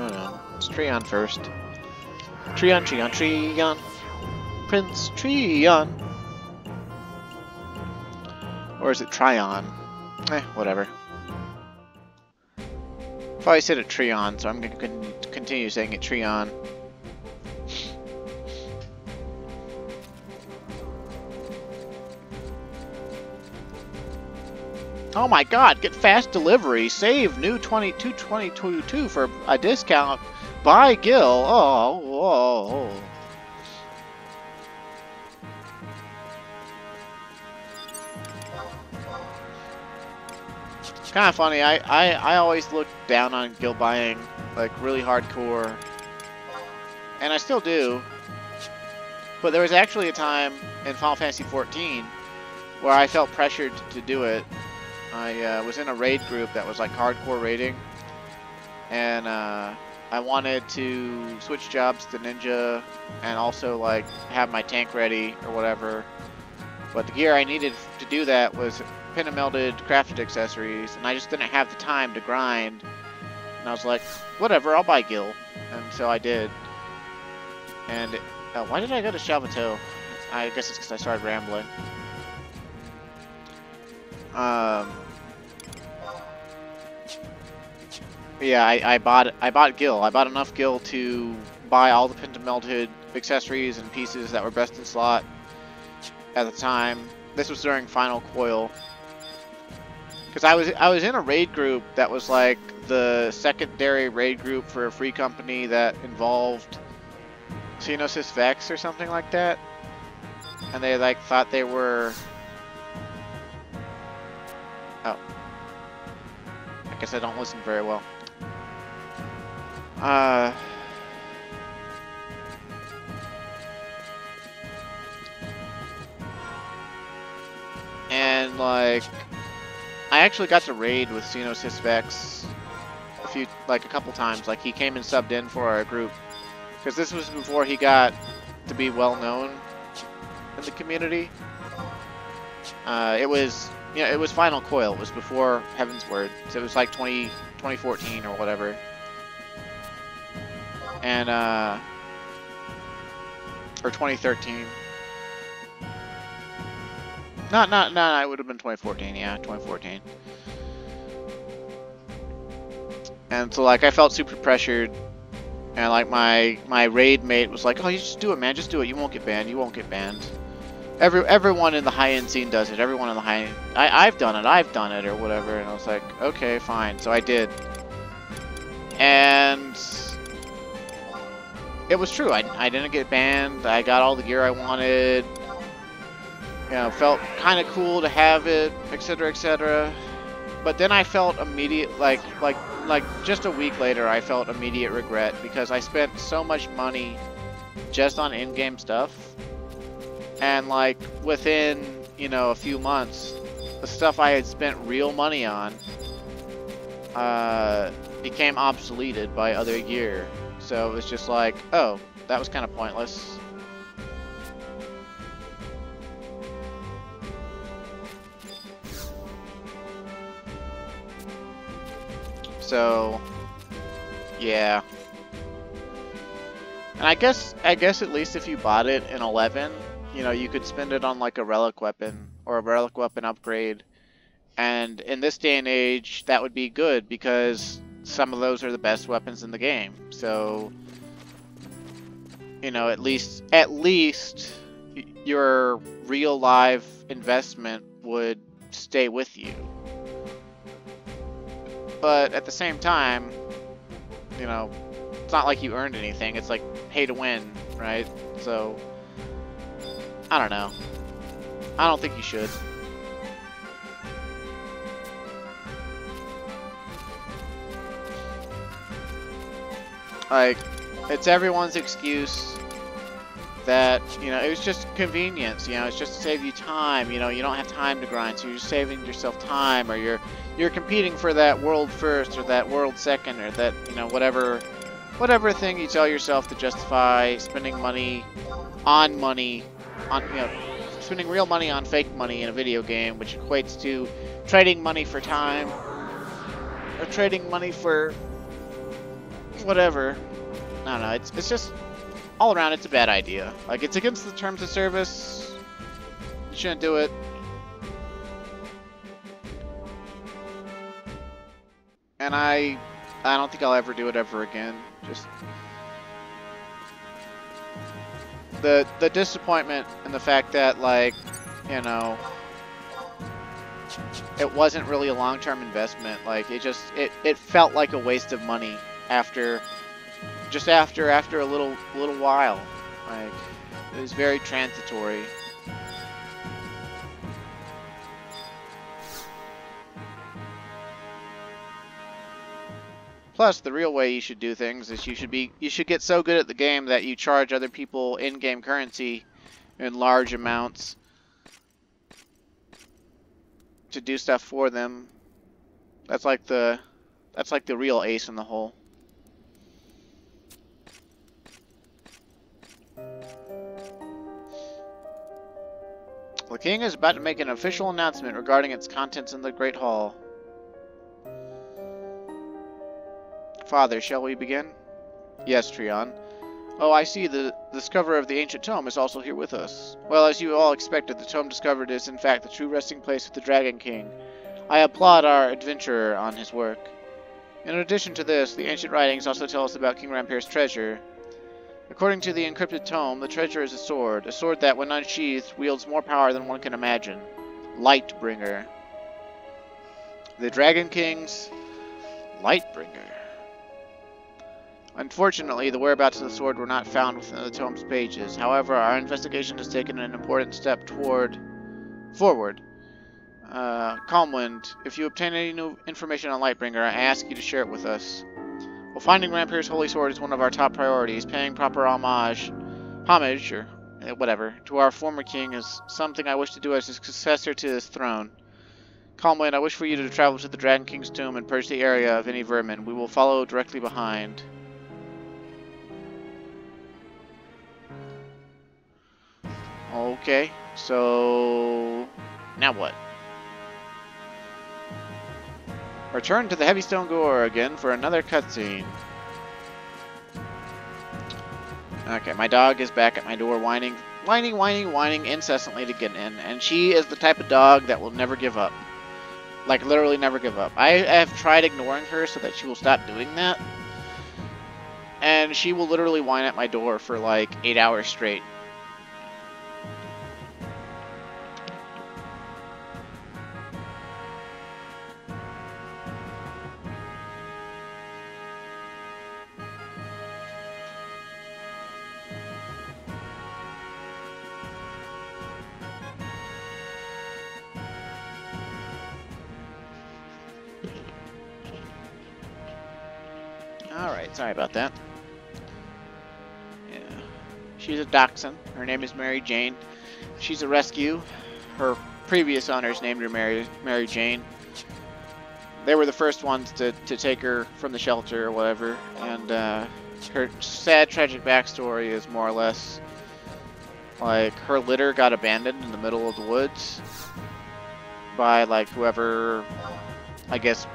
no, no. It's Trion first. Trion, Trion, Trion. Prince Trion. Or is it Trion? Eh, whatever. I've always said it Trion, so I'm going to continue saying it Trion. Oh my god, get fast delivery, save new twenty-two twenty-two for a discount, buy Gill, oh, oh, oh. It's kind of funny, I, I, I always look down on Gill buying, like really hardcore, and I still do, but there was actually a time in Final Fantasy fourteen where I felt pressured to do it. I uh, was in a raid group that was like hardcore raiding, and uh, I wanted to switch jobs to ninja and also like have my tank ready or whatever, but the gear I needed to do that was pin-and-melted crafted accessories, and I just didn't have the time to grind, and I was like, whatever, I'll buy Gill, and so I did. And uh, why did I go to Shalvato? I guess it's because I started rambling. Um, yeah, I, I bought I bought Gill. I bought enough Gill to buy all the pin-melted accessories and pieces that were best in slot at the time. This was during Final Coil, because I was I was in a raid group that was like the secondary raid group for a free company that involved Xenosis Vex or something like that, and they like thought they were. Oh. I guess I don't listen very well. Uh, and, like, I actually got to raid with Xenosis Vex a few, like, a couple times. Like, he came and subbed in for our group. Because this was before he got to be well-known in the community. Uh, it was... Yeah, it was Final Coil. It was before Heaven's Word. So it was like twenty, twenty fourteen or whatever. And, uh... or twenty thirteen. Not, not, not, it would have been twenty fourteen, yeah, twenty fourteen. And so, like, I felt super pressured. And, like, my, my raid mate was like, oh, you just do it, man, just do it. You won't get banned, you won't get banned. Every, everyone in the high-end scene does it. Everyone in the high-end... I've done it. I've done it or whatever. And I was like, okay, fine. So I did. And... it was true. I, I didn't get banned. I got all the gear I wanted. You know, felt kind of cool to have it, et cetera, et cetera. But then I felt immediate... Like, like, like just a week later, I felt immediate regret. Because I spent so much money just on in-game stuff. And, like, within, you know, a few months, the stuff I had spent real money on uh, became obsoleted by other gear. So it was just like, oh, that was kind of pointless. So, yeah. And I guess, I guess at least if you bought it in eleven... you know, you could spend it on like a relic weapon or a relic weapon upgrade, and in this day and age that would be good because some of those are the best weapons in the game. So, you know, at least at least your real live investment would stay with you. But at the same time, you know, it's not like you earned anything. It's like pay to win, right? So I don't know. I don't think you should. Like, it's everyone's excuse that, you know, it was just convenience, you know, it's just to save you time, you know, you don't have time to grind, so you're saving yourself time, or you're you're competing for that world first, or that world second, or that, you know, whatever whatever thing you tell yourself to justify spending money on money. On, you know, spending real money on fake money in a video game, which equates to trading money for time, or trading money for whatever. I don't know, it's, it's just, all around, it's a bad idea. Like, it's against the terms of service. You shouldn't do it. And I, I don't think I'll ever do it ever again. Just the the disappointment and the fact that, like, you know, it wasn't really a long-term investment. Like, it just it it felt like a waste of money after, just after after a little little while. Like, it was very transitory. Plus, the real way you should do things is you should be you should get so good at the game that you charge other people in-game currency in large amounts to do stuff for them. That's like the that's like the real ace in the hole. The King is about to make an official announcement regarding its contents in the Great Hall. Father, shall we begin? Yes, Trion. Oh, I see the discoverer of the ancient tome is also here with us. Well, as you all expected, the tome discovered is, in fact, the true resting place of the Dragon King. I applaud our adventurer on his work. In addition to this, the ancient writings also tell us about King Ranperre's treasure. According to the encrypted tome, the treasure is a sword, a sword that, when unsheathed, wields more power than one can imagine. Lightbringer. The Dragon King's Lightbringer. Unfortunately, the whereabouts of the sword were not found within the tome's pages. However, our investigation has taken an important step toward... forward. Uh, Calm Wind, if you obtain any new information on Lightbringer, I ask you to share it with us. While finding Ranperre's Holy Sword is one of our top priorities, paying proper homage, homage, or whatever, to our former king is something I wish to do as a successor to his throne. Calm Wind, I wish for you to travel to the Dragon King's tomb and purge the area of any vermin. We will follow directly behind. Okay, so now what? Return to the Heavystone Gore again for another cutscene. Okay, my dog is back at my door whining, whining, whining, whining incessantly to get in, and she is the type of dog that will never give up. Like, literally never give up. I have tried ignoring her so that she will stop doing that, and she will literally whine at my door for like eight hours straight. Sorry about that. Yeah. She's a dachshund. Her name is Mary Jane. She's a rescue. Her previous owners named her Mary, Mary Jane. They were the first ones to, to take her from the shelter or whatever. And uh, her sad, tragic backstory is more or less like her litter got abandoned in the middle of the woods by like whoever, I guess,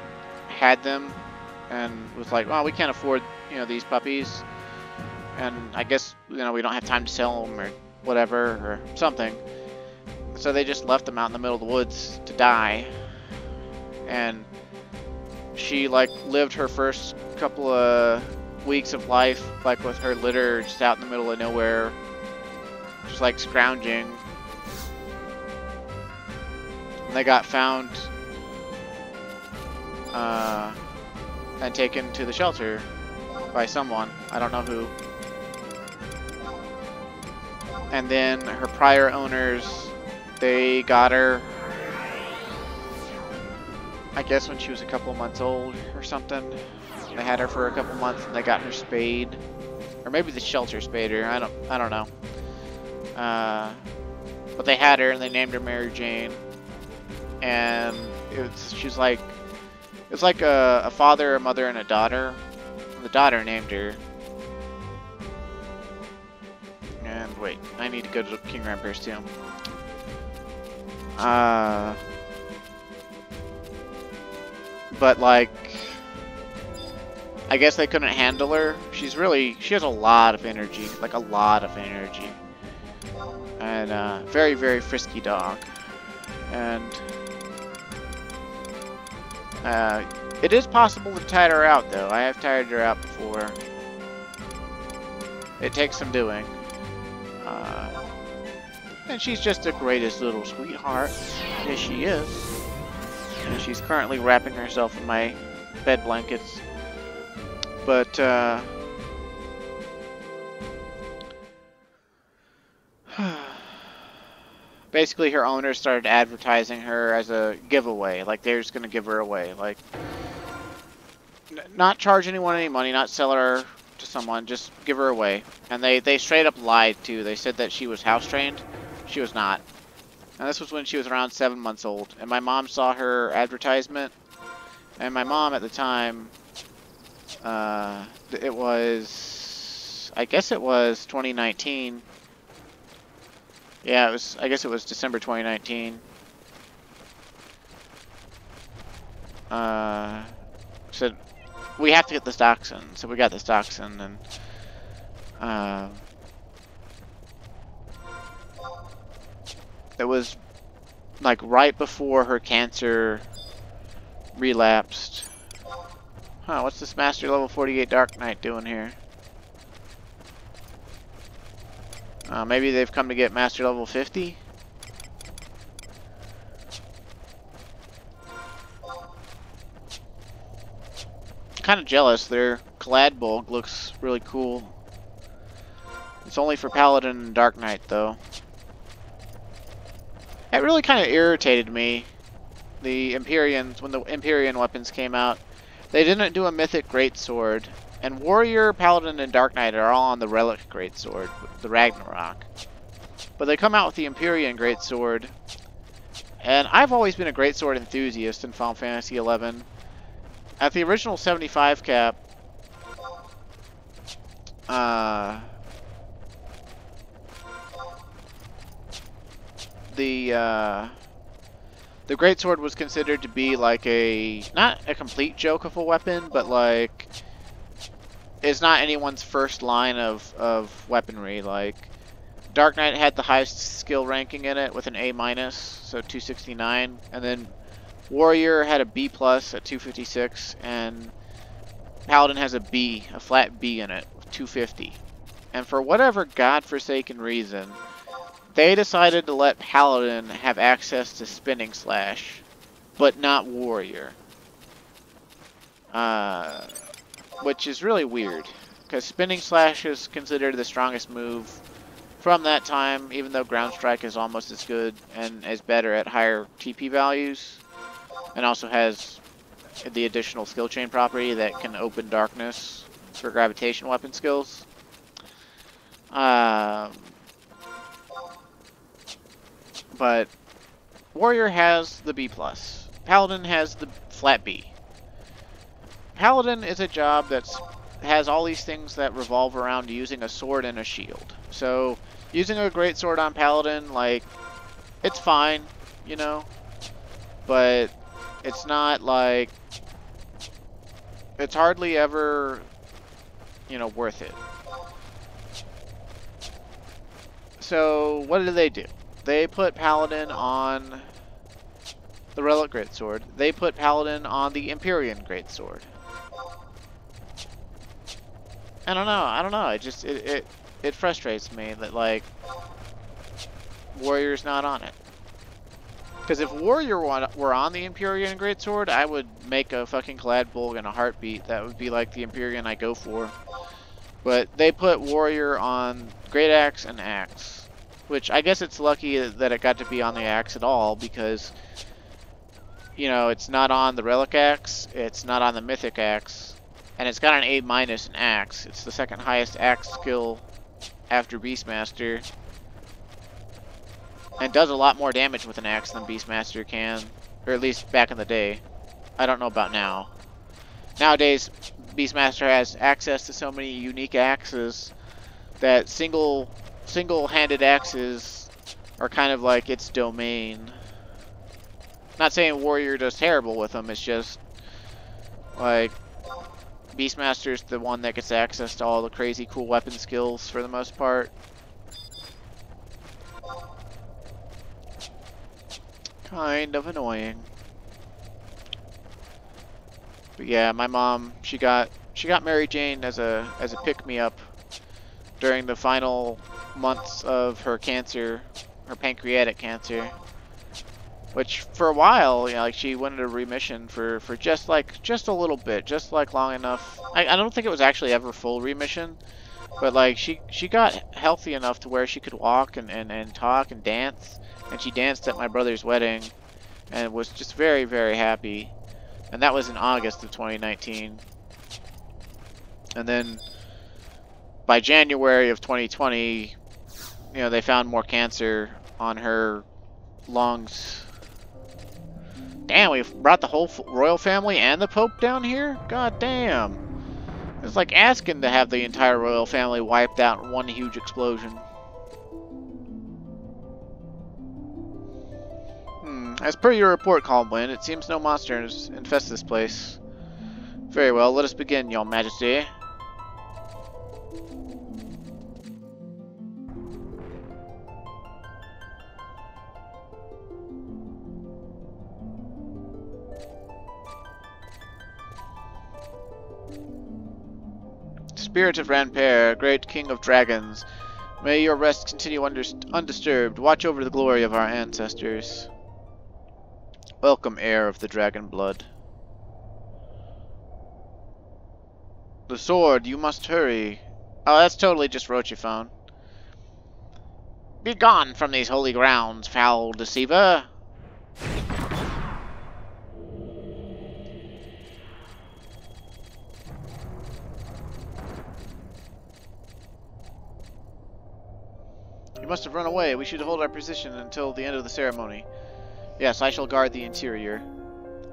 had them. And was like, well, we can't afford, you know, these puppies, and I guess, you know, we don't have time to sell them or whatever or something. So they just left them out in the middle of the woods to die. And she like lived her first couple of weeks of life like with her litter just out in the middle of nowhere, just like scrounging. And they got found. Uh. And taken to the shelter by someone, I don't know who. And then her prior owners, they got her, I guess when she was a couple months old or something. They had her for a couple months and they got her spayed. Or maybe the shelter spayed her, I don't, I don't know. Uh, but they had her and they named her Mary Jane. And it was, she was like, it's like a, a father, a mother, and a daughter. The daughter named her. And wait, I need to go to King Ranperre's tomb. Uh, but like, I guess they couldn't handle her. She's really, she has a lot of energy, like a lot of energy. And uh, very, very frisky dog. And uh, it is possible to tire her out though. I have tired her out before. It takes some doing. Uh, and she's just the greatest little sweetheart. Yes, she is. And she's currently wrapping herself in my bed blankets. But, uh... basically, her owner started advertising her as a giveaway. Like, they're just gonna give her away. Like, n not charge anyone any money, not sell her to someone, just give her away. And they, they straight up lied, too. They said that she was house-trained. She was not. And this was when she was around seven months old. And my mom saw her advertisement. And my mom, at the time... Uh, it was, I guess it was twenty nineteen. Yeah, it was, I guess it was December twenty nineteen. Uh, said, we have to get this dachshund. So we got this dachshund and, uh, it was like right before her cancer relapsed. Huh, what's this Master Level forty-eight Dark Knight doing here? Uh, maybe they've come to get Master Level fifty? Kinda jealous, their Clad Bulk looks really cool. It's only for Paladin and Dark Knight though. It really kinda irritated me. The Empyreans, when the Empyrean weapons came out. They didn't do a Mythic Greatsword, and Warrior, Paladin, and Dark Knight are all on the Relic Greatsword, the Ragnarok. But they come out with the Empyrean Greatsword, and I've always been a Greatsword enthusiast in Final Fantasy eleven. At the original seventy-five cap, uh, the, uh... the Greatsword was considered to be like a, not a complete joke of a weapon, but like, it's not anyone's first line of, of weaponry. Like, Dark Knight had the highest skill ranking in it with an A minus, so two sixty-nine. And then Warrior had a B plus at two fifty-six, and Paladin has a B, a flat B in it, with two fifty. And for whatever godforsaken reason, they decided to let Paladin have access to Spinning Slash, but not Warrior. Uh, which is really weird, because Spinning Slash is considered the strongest move from that time, even though Ground Strike is almost as good and is better at higher T P values, and also has the additional skill chain property that can open darkness for gravitation weapon skills. Uh, But Warrior has the B plus. Paladin has the flat B. Paladin is a job that has all these things that revolve around using a sword and a shield. So using a greatsword on Paladin, like, it's fine, you know, but it's not like, it's hardly ever, you know, worth it. So what do they do? They put Paladin on the Relic Greatsword. They put Paladin on the Empyrean Greatsword. I don't know. I don't know. It just it, it it frustrates me that like Warrior's not on it. Because if Warrior were on the Empyrean Greatsword, I would make a fucking Clad Bulg in a heartbeat. That would be like the Empyrean I go for. But they put Warrior on Great Axe and Axe. Which, I guess it's lucky that it got to be on the axe at all, because, you know, it's not on the Relic Axe, it's not on the Mythic Axe, and it's got an A minus in axe. It's the second highest axe skill after Beastmaster, and does a lot more damage with an axe than Beastmaster can, or at least back in the day. I don't know about now. Nowadays, Beastmaster has access to so many unique axes that single... single-handed axes are kind of like its domain. Not saying Warrior does terrible with them, it's just like Beastmaster's the one that gets access to all the crazy cool weapon skills for the most part. Kind of annoying. But yeah, my mom, she got she got Mary Jane as a as a pick-me-up during the final months of her cancer, her pancreatic cancer. Which for a while, you know, like she went into remission for, for just like just a little bit, just like long enough. I, I don't think it was actually ever full remission, but like she she got healthy enough to where she could walk and, and, and talk and dance. And she danced at my brother's wedding and was just very, very happy. And that was in August of twenty nineteen. And then by January of twenty twenty, you know, they found more cancer on her lungs. Damn, we've brought the whole royal family and the Pope down here? God damn. It's like asking to have the entire royal family wiped out in one huge explosion. As per your report, Calm Wind, it seems no monsters infest this place. Very well, let us begin, Your Majesty. Spirit of Ranperre, great king of dragons, may your rest continue undisturbed. Watch over the glory of our ancestors. Welcome, heir of the dragon blood. The sword, you must hurry. Oh, that's totally just Rochefonde. Be gone from these holy grounds, foul deceiver. You must have run away. We should hold our position until the end of the ceremony. Yes, I shall guard the interior.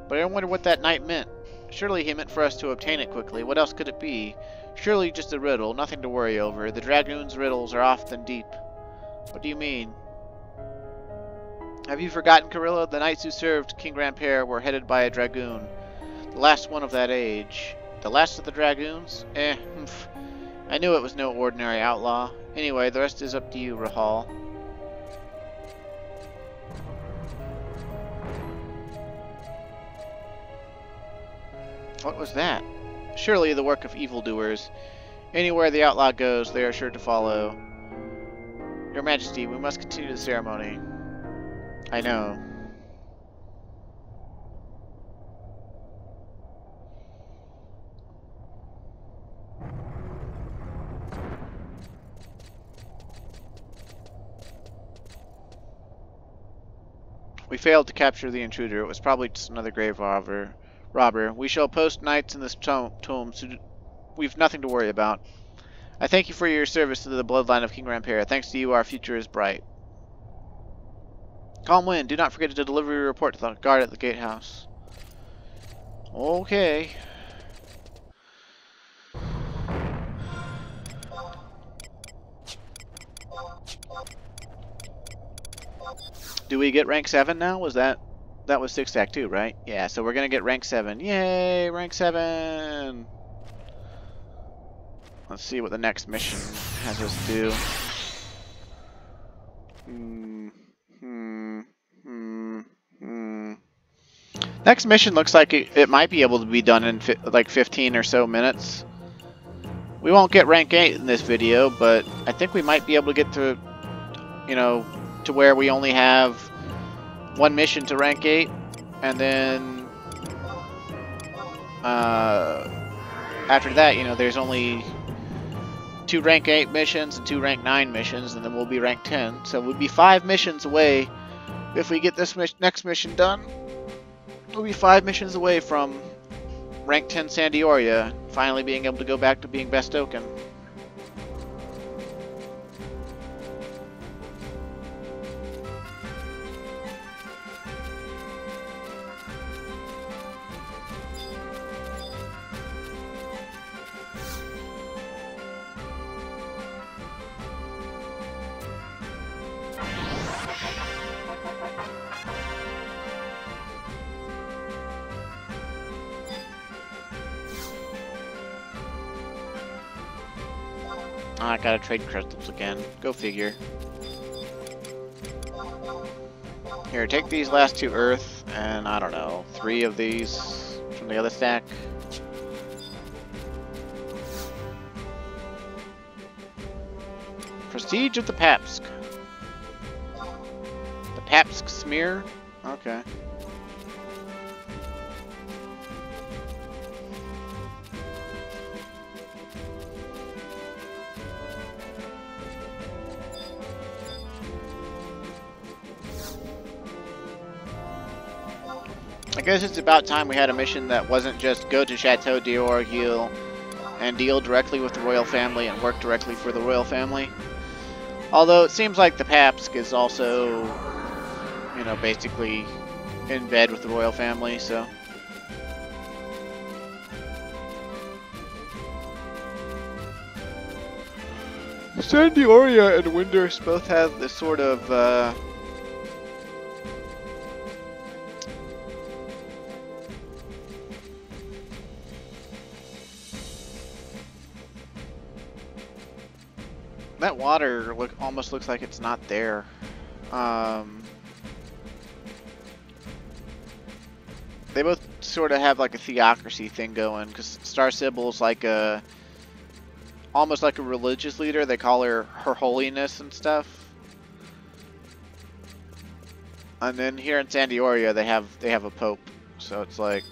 But I wonder what that knight meant. Surely he meant for us to obtain it quickly. What else could it be? Surely just a riddle, nothing to worry over. The Dragoon's riddles are often deep. What do you mean? Have you forgotten, Curilla? The knights who served King Ranperre were headed by a Dragoon. The last one of that age. The last of the Dragoons? Eh, oomph. I knew it was no ordinary outlaw. Anyway, the rest is up to you, Rahal. What was that? Surely the work of evildoers. Anywhere the outlaw goes, they are sure to follow. Your Majesty, we must continue the ceremony. I know. We failed to capture the intruder. It was probably just another grave robber. Robber, we shall post knights in this tomb, tomb, so we've nothing to worry about. I thank you for your service to the bloodline of King Ranperre. Thanks to you, our future is bright. Calm Wind, do not forget to deliver your report to the guard at the gatehouse. Okay. Do we get rank seven now? Was that... That was six stack too, right? Yeah, so we're gonna get rank seven. Yay, rank seven! Let's see what the next mission has us do. Hmm, hmm, hmm, hmm. Next mission looks like it, it might be able to be done in fi like fifteen or so minutes. We won't get rank eight in this video, but I think we might be able to get to, you know, to where we only have one mission to rank eight, and then uh, after that, you know, there's only two rank eight missions and two rank nine missions, and then we'll be rank ten. So we'll be five missions away if we get this mis next mission done. We'll be five missions away from rank ten San d'Oria, finally being able to go back to being best token. I gotta trade crystals again. Go figure. Here, take these last two earth, and I don't know, three of these from the other stack. Prestige of the Papsk. The Papsk smear? Okay. I guess it's about time we had a mission that wasn't just go to Chateau d'Orgueil and deal directly with the royal family and work directly for the royal family. Although it seems like the Papsk is also, you know, basically in bed with the royal family, so. San d'Oria and Windurst both have this sort of, uh... that water look, almost looks like it's not there. Um, they both sort of have like a theocracy thing going, because Star Sibyl's like a, almost like a religious leader. They call her Her Holiness and stuff. And then here in San d'Oria, they have they have a pope, so it's like.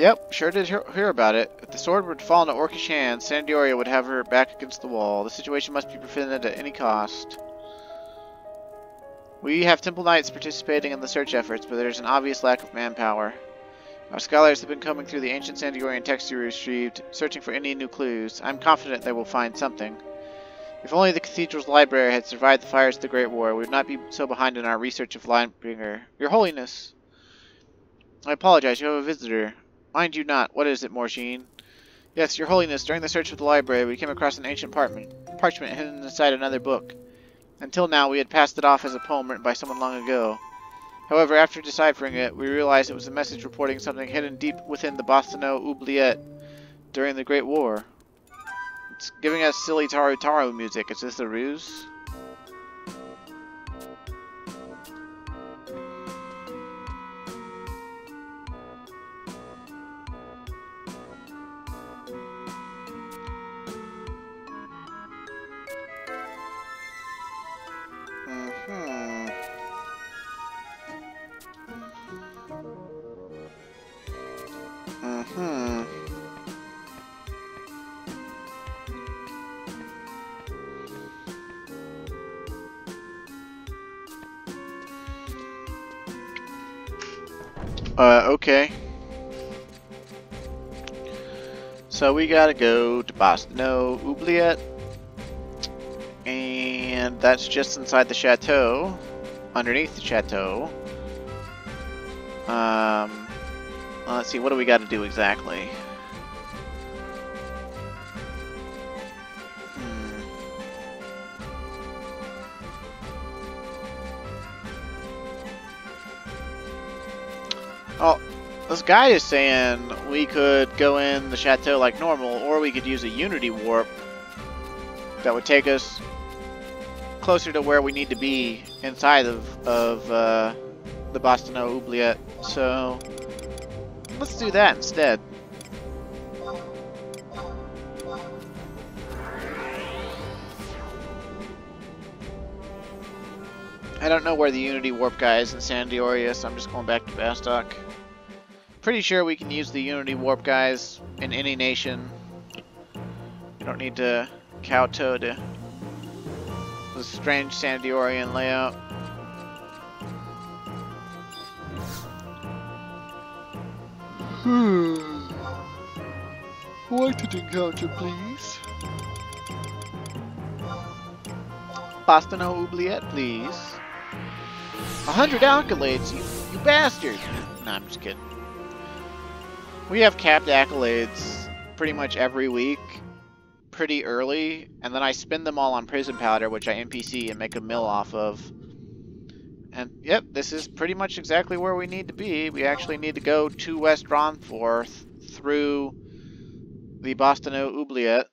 Yep, sure did hear about it. If the sword would fall into Orcish hands, San d'Oria would have her back against the wall. The situation must be prevented at any cost. We have Temple Knights participating in the search efforts, but there's an obvious lack of manpower. Our scholars have been combing through the ancient San d'Orian texts you retrieved, searching for any new clues. I'm confident they will find something. If only the cathedral's library had survived the fires of the Great War, we would not be so behind in our research of Lightbringer. Your Holiness! I apologize, you have a visitor. Mind you not, what is it, Morsheen? Yes, Your Holiness, during the search of the library, we came across an ancient parchment, parchment hidden inside another book. Until now, we had passed it off as a poem written by someone long ago. However, after deciphering it, we realized it was a message reporting something hidden deep within the Bostaunieux Oubliette during the Great War. It's giving us silly Taru Taru music. Is this a ruse? Uh, okay. So we gotta go to Bostaunieux Oubliette. And that's just inside the chateau. Underneath the chateau. Um, let's see, what do we gotta do exactly? Oh, this guy is saying we could go in the chateau like normal, or we could use a unity warp that would take us closer to where we need to be inside of, of uh, the Bostaunieux Oubliette. So, let's do that instead. I don't know where the unity warp guy is in San d'Oria, so I'm just going back to Bastok. Pretty sure we can use the unity warp guys in any nation. We don't need to kowtow to the strange San d'Orian layout. Hmm. What did you encounter, please? Bostaunieux Oubliette, please. A hundred accolades, you, you bastard! Nah, I'm just kidding. We have capped accolades pretty much every week. pretty early, and then I spend them all on Prison Powder, which I N P C and make a mill off of. And, yep, this is pretty much exactly where we need to be. We actually need to go to West Ranperre through the Bostaunieux Oubliette.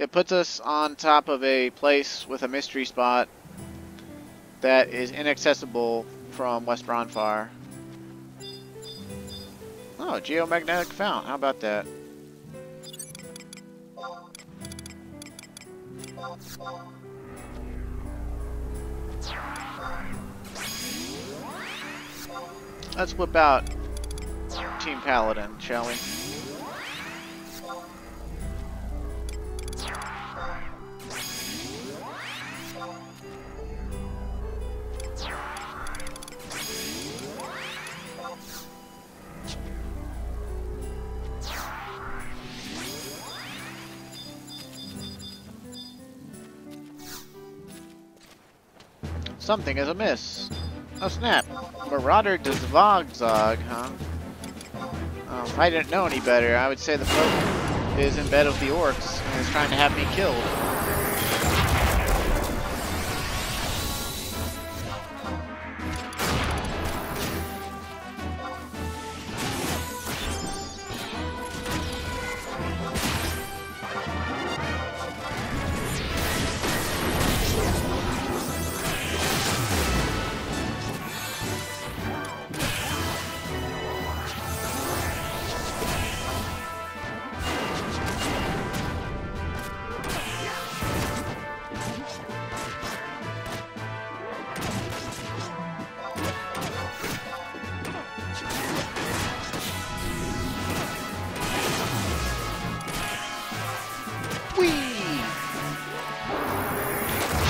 It puts us on top of a place with a mystery spot that is inaccessible from West Ranperre. Oh, geomagnetic fount. How about that? Let's whip out Team Paladin, shall we? Something is amiss. Oh snap! Marauder Dzogzog, huh? Um, if I didn't know any better, I would say the folk is in bed with the orcs and is trying to have me killed.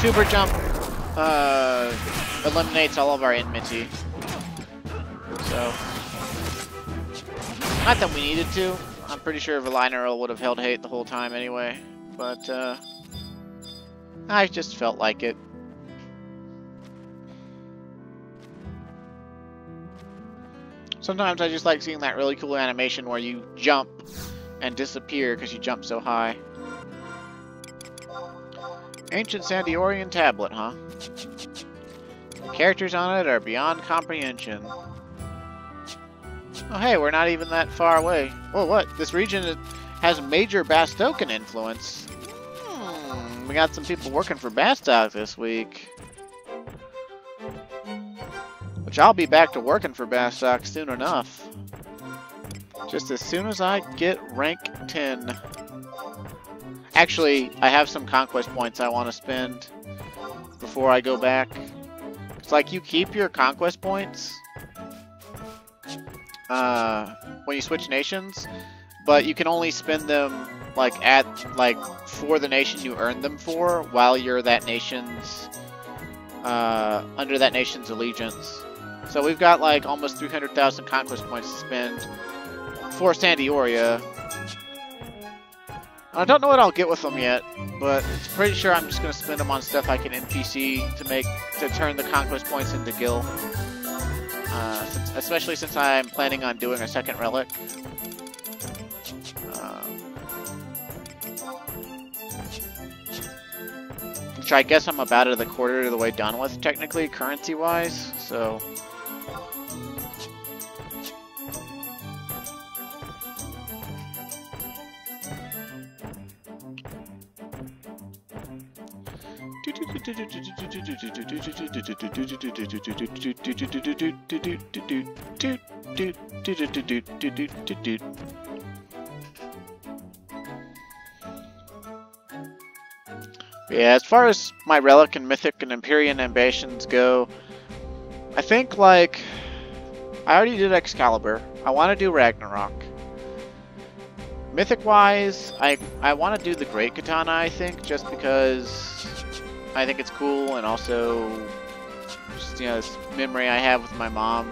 Super jump uh, eliminates all of our enmity. So, not that we needed to. I'm pretty sure Velineral would have held hate the whole time anyway. But uh, I just felt like it. Sometimes I just like seeing that really cool animation where you jump and disappear because you jump so high. Ancient San d'Orian tablet, huh? The characters on it are beyond comprehension. Oh hey, we're not even that far away. Oh what? This region has major Bastokan influence. Hmm, we got some people working for Bastok this week. Which I'll be back to working for Bastok soon enough. Just as soon as I get rank ten. Actually, I have some conquest points I want to spend before I go back. It's like you keep your conquest points uh, when you switch nations, but you can only spend them like at like for the nation you earned them for while you're that nation's uh, under that nation's allegiance. So we've got like almost three hundred thousand conquest points to spend for San d'Oria. I don't know what I'll get with them yet, but it's pretty sure I'm just going to spend them on stuff I can N P C to make to turn the conquest points into gil. Uh, since, especially since I'm planning on doing a second relic. Um, which I guess I'm about at the quarter of the way done with, technically, currency-wise, so... Yeah, as far as my relic and mythic and Empyrean ambitions go, I think like I already did Excalibur. I want to do Ragnarok. Mythic wise, I I want to do the Great Katana. I think just because. I think it's cool, and also, just, you know, this memory I have with my mom,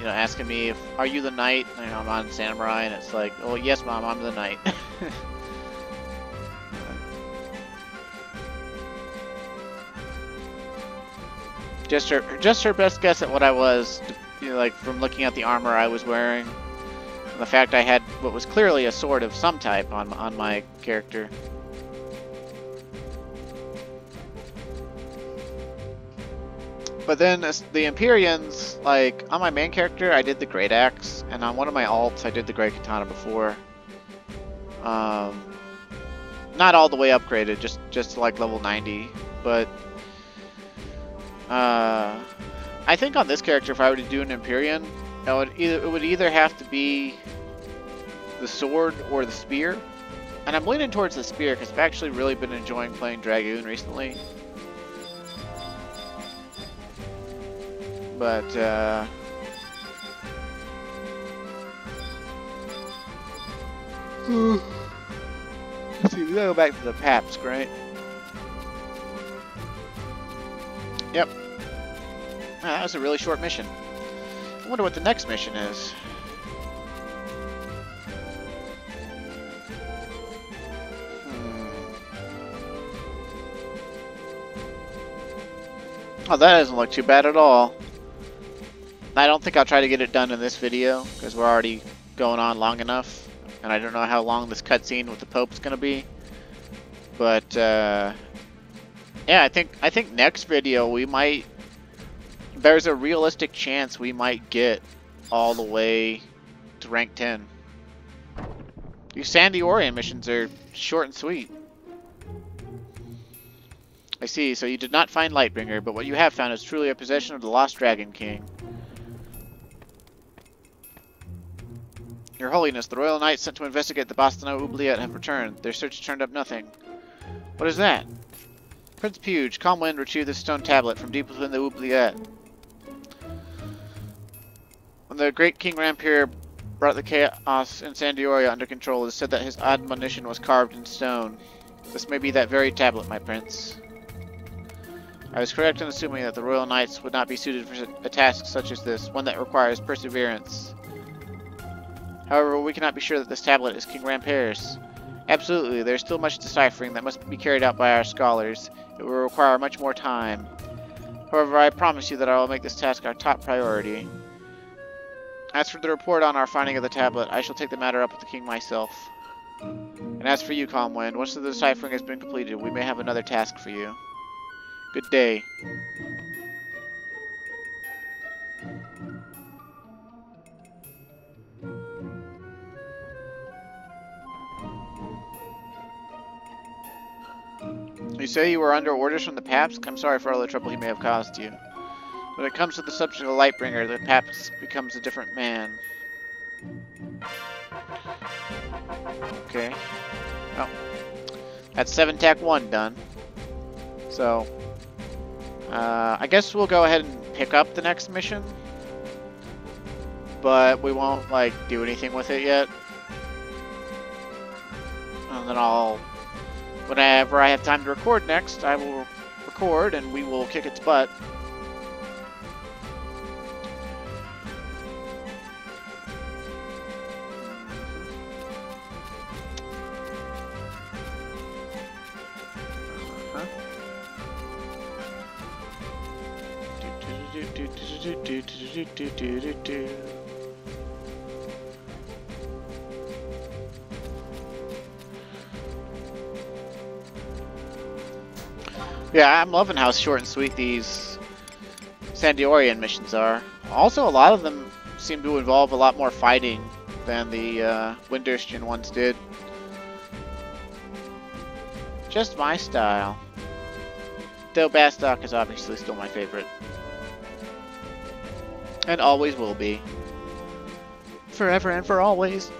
you know, asking me if, are you the knight? And, you know, I'm on Samurai, and it's like, oh, yes, Mom, I'm the knight. just her, just her best guess at what I was, you know, like, from looking at the armor I was wearing. from the fact I had what was clearly a sword of some type on, on my character. But then as the Empyreans, like, on my main character, I did the Great Axe, and on one of my alts, I did the Great Katana before. Um, not all the way upgraded, just, just like level ninety, but... Uh, I think on this character, if I were to do an Empyrean, I would either, it would either have to be the sword or the spear. And I'm leaning towards the spear, because I've actually really been enjoying playing Dragoon recently. But, uh... let's see, we gotta go back to the Papsk, right? Yep. Ah, that was a really short mission. I wonder what the next mission is. Hmm. Oh, that doesn't look too bad at all. I don't think I'll try to get it done in this video, because we're already going on long enough, and I don't know how long this cutscene with the Pope's gonna be. But uh, yeah, I think I think next video we might. There's a realistic chance we might get all the way to rank ten. These San d'Oria missions are short and sweet. I see. So you did not find Lightbringer, but what you have found is truly a possession of the lost Dragon King. Your Holiness, the Royal Knights sent to investigate the Bostaunieux Oubliette have returned. Their search turned up nothing. What is that? Prince Pieuje, Calm Wind retrieved this stone tablet from deep within the Oubliette. When the great King Ranperre brought the chaos in San d'Oria under control, it is said that his admonition was carved in stone. This may be that very tablet, my prince. I was correct in assuming that the Royal Knights would not be suited for a task such as this, one that requires perseverance. However, we cannot be sure that this tablet is King Ranperre's. Absolutely, there is still much deciphering that must be carried out by our scholars. It will require much more time. However, I promise you that I will make this task our top priority. As for the report on our finding of the tablet, I shall take the matter up with the king myself. And as for you, Calm Wind, once the deciphering has been completed, we may have another task for you. Good day. You say you were under orders from the Papsk? I'm sorry for all the trouble he may have caused you. When it comes to the subject of Lightbringer, the Papsk becomes a different man. Okay. Oh. That's seven tac one done. So, uh, I guess we'll go ahead and pick up the next mission. But we won't, like, do anything with it yet. And then I'll... Whenever I have time to record next, I will record and we will kick its butt. Uh-huh. Do-do-do-do-do-do-do-do-do-do-do-do-do. Yeah, I'm loving how short and sweet these San d'Orian missions are. Also, a lot of them seem to involve a lot more fighting than the uh, Winderstian ones did. Just my style. Though Bastok is obviously still my favorite. And always will be. Forever and for always.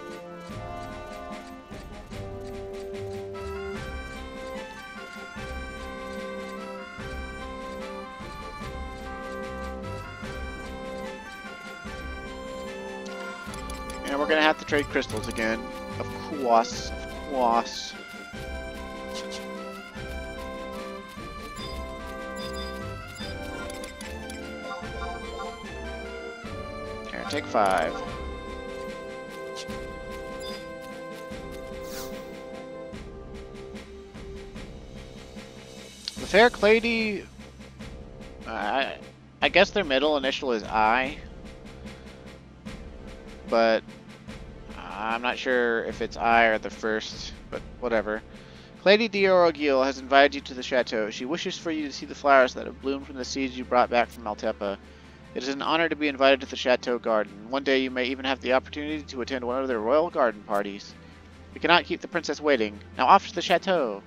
We're gonna have to trade crystals again. Of course, of course. Here, take five. The fair Clayde, uh, I, I guess their middle initial is I, but. I'm not sure if it's I or the first, but whatever. Lady D'Orogil has invited you to the chateau. She wishes for you to see the flowers that have bloomed from the seeds you brought back from Maltepa. It is an honor to be invited to the chateau garden. One day you may even have the opportunity to attend one of their royal garden parties. We cannot keep the princess waiting. Now off to the chateau.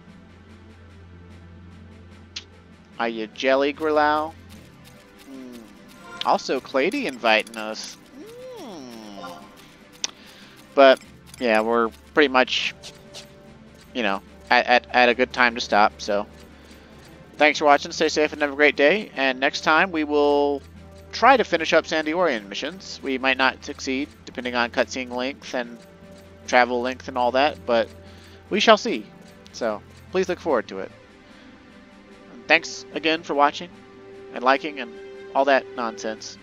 Are you jelly, Grilau? Mm. Also, Clayde inviting us. Mm. But, yeah, we're pretty much, you know, at, at, at a good time to stop. So, thanks for watching. Stay safe and have a great day. And next time we will try to finish up San d'Orian missions. We might not succeed, depending on cutscene length and travel length and all that. But we shall see. So, please look forward to it. Thanks again for watching and liking and all that nonsense.